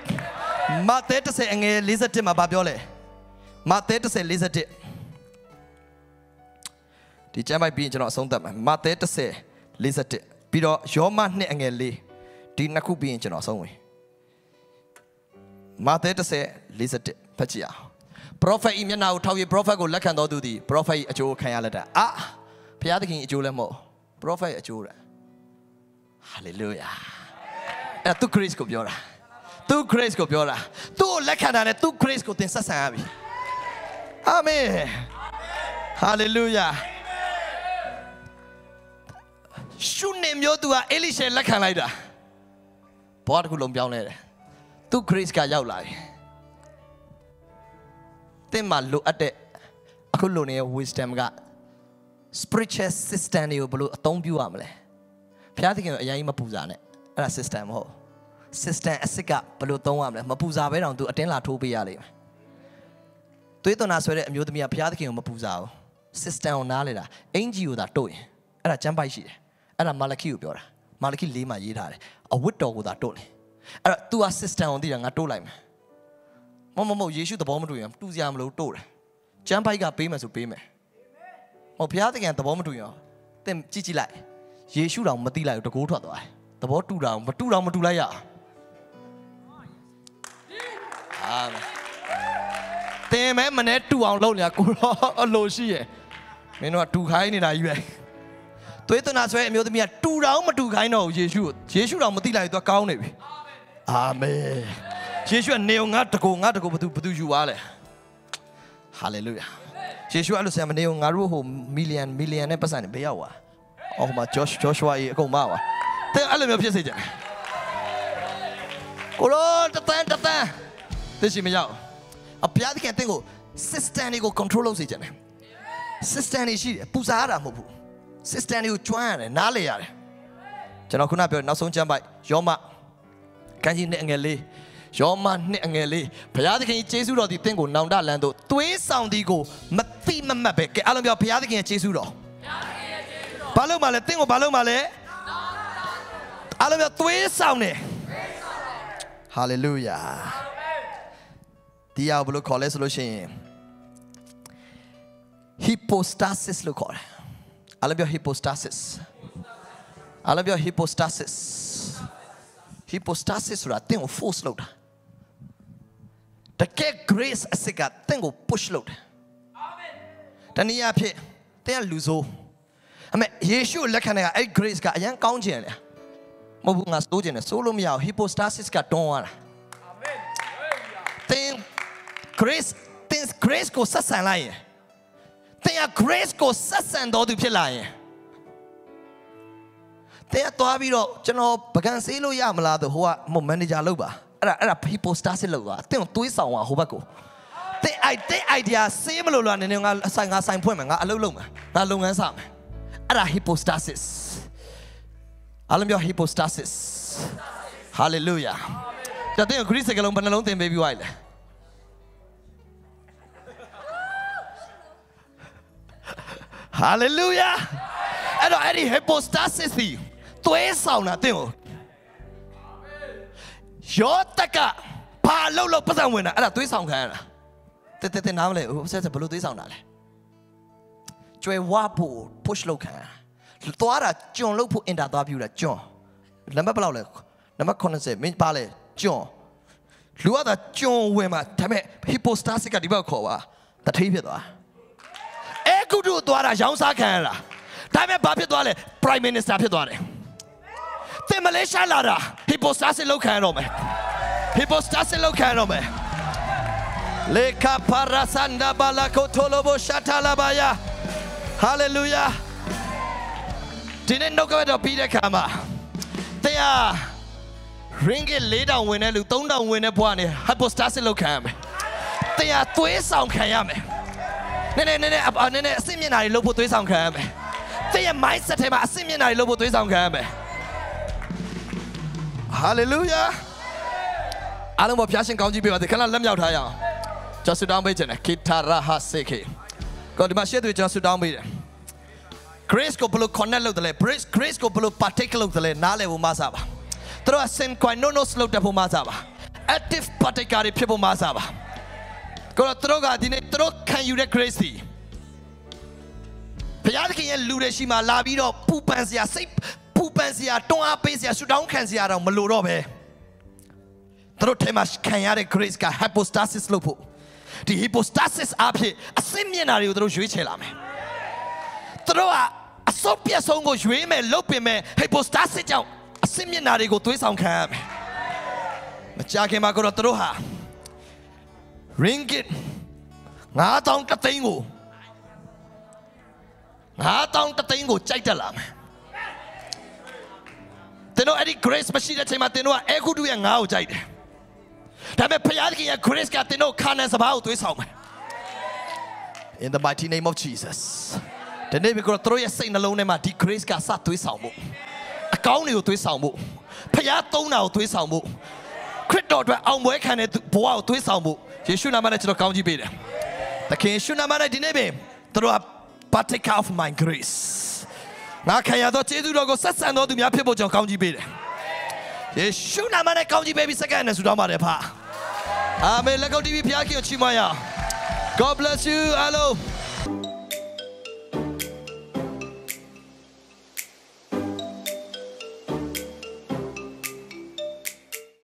Mati itu saya ingin lihat dia mabab biore. Mati itu saya lihat dia. Di jamai bini jenok sungguh. Mati itu saya lihat dia. Pido zaman ni ingin li. Di naku bini jenok sungguh. Mati itu saya lihat dia. Percaya. Prophet ini nak tahu ye prophet gol lakukan doa tu di prophet acuh kaya lada ah piada kini acuh lemo prophet acuh lah hallelujah tu grace ko biora tu lakukan ane tu grace ko tensa sangat amin hallelujah shunem yodua Elisha lakukan lada buat gulung jauh ni tu grace kaya ulai Temalu ada, aku luni wisdom ga spiritual system ni perlu tumbuh amle. Pihati kan, yang ini mampuzane, ada system ho, system esika perlu tumbuh amle. Mampuzah berang tu ada yang latu biar le. 对头，那说的有的米啊，别的可以我们不造。System 我拿来了 ，NGO 的多，哎，真白些，哎，马来西亚有啦，马来西亚里嘛有啦，啊，我多我的多嘞，哎，都啊 System 我的人啊多来嘛。我耶稣的保姆多呀，都是俺们老多嘞，真白个背嘛就背嘛，我别的个的保姆多呀，但只只来，耶稣让我们地来有的骨头多哎，的保多让我们多来呀。 Teme mana tu awal lalu ni aku losi ye, mana tu kain ni dah ibu. Tu itu nasib saya tu mian tu raum tu kain aku Yesus, Yesus raum tu lah itu kau ni. Amin. Yesus neo ngah betul betul jual le. Hallelujah. Yesus alu saya neo ngah ruh million million ni pasan biawa. Oh ma Joshua aku mawa. Tapi alu ni apa saja. Korang datang. Tetapi macam, apa yang dikatakan itu sistem ini itu kontrol saja. Sistem ini sih, pusat ada mahu. Sistem ini cuan, nale ada. Jangan aku nak biar nak sonjam baik. Joma, kaji ni angeli, joma ni angeli. Apa yang dikatakan Yesus itu tengok naundah landu. Tuai sound itu mati membaik. Kalau biar apa yang dikatakan Yesus itu, balu malah tengok balu malah. Kalau biar tuai sound ni, Hallelujah. Dia belum college solution. Hypostasis lu kor. Alam biar hypostasis. Alam biar hypostasis. Hypostasis surat tengok force load. Takek grace sekat tengok push load. Dan ni apa? Tengok luzo. Ame Yesus lekanya ay grace ka yang kau je ni. Mau bunga soje ni. Solo miao hypostasis ka doa. Grace, things grace ko sasan lain, tiada grace ko sasan doa tu je lain, tiada tua biro, ceno bagan selu ya meladu hoa moment ni jalu ba, ada hypostasis lu ba, tiada tuis awak hoa ko, tiada idea same lu luan ni orang sang point orang alu ngan sam, ada hypostasis, alam yo hypostasis, hallelujah, jadi grace kalau pun lalu tempe baby wild. Hallelujah. Ada ada hypostasis itu. Tuai sauna tengok. Jotaka palau lau pasang mana? Ada tuai sauna. Tetapi nama le, saya sebelum tuai sauna le. Cui wapu push lau kan. Tuara cion lau pu indah tua biu le cion. Lama pelau le, lama konsep minta le cion. Luar dah cion we mah, tapi hypostasis kat di bawah kau ah, tak terlibat ah. Aku tu tuara jauh sahaja lah. Tapi bapa tuara le Prime Minister bapa tuara. Tapi Malaysia lara hypostasis lu kan ramai. Hypostasis lu kan ramai. Leka parasanda balakotolobo shatalabaya. Hallelujah. Dini nukau itu pilih kama. Tiada ringgit ledang wene lu tundang wene buat ni hypostasis lu kan ramai. Tiada tuai saung kan ramai. Nenek, simpan hari lupa tuis sang kami. Tiada mindset hebat simpan hari lupa tuis sang kami. Hallelujah. Alam buat piasan kau jibi waktu kalau lembau thayang. Jangan sudah ambil jenak kita rahasikai. Kau di masjid tu jangan sudah ambil. Grace ko perlu connect lu daleh. Grace ko perlu particle lu daleh. Nale bumasa bah. Terus synkoinonos lu dapat bumasa bah. Active particle ribu bumasa bah. Kalau teroga di ne terok kan yuda crazy. Pelajar kini luar si malah biro pupensia sip pupensia tonga pensia sudah kan si orang meluru be. Terus temas kan yare crazy ka hypostasis lupu. Di hypostasis apa? Asimnya nari terus jui celam. Teroga asopia songo jui me lupi me hypostasis jauh asimnya nari go tuis angkam. Macam ke makro teroga. Ringgit, ngatang ketinggu, cai dalam. Teno ada grace masih ada cuma teno aku dua yang ngau cai deh. Tapi pelajar yang grace kat teno kanan sebau tu isau. In the mighty name of Jesus. Teno bila teroya seinalon emah di grace kat satu isau mu. Kau ni tu isau mu. Pelajar tau nau tu isau mu. Kredit dua awam boleh kanan buat tu isau mu. Yesus nama dia cakap kau jibil. through a partaker of my grace. God bless you. Hello.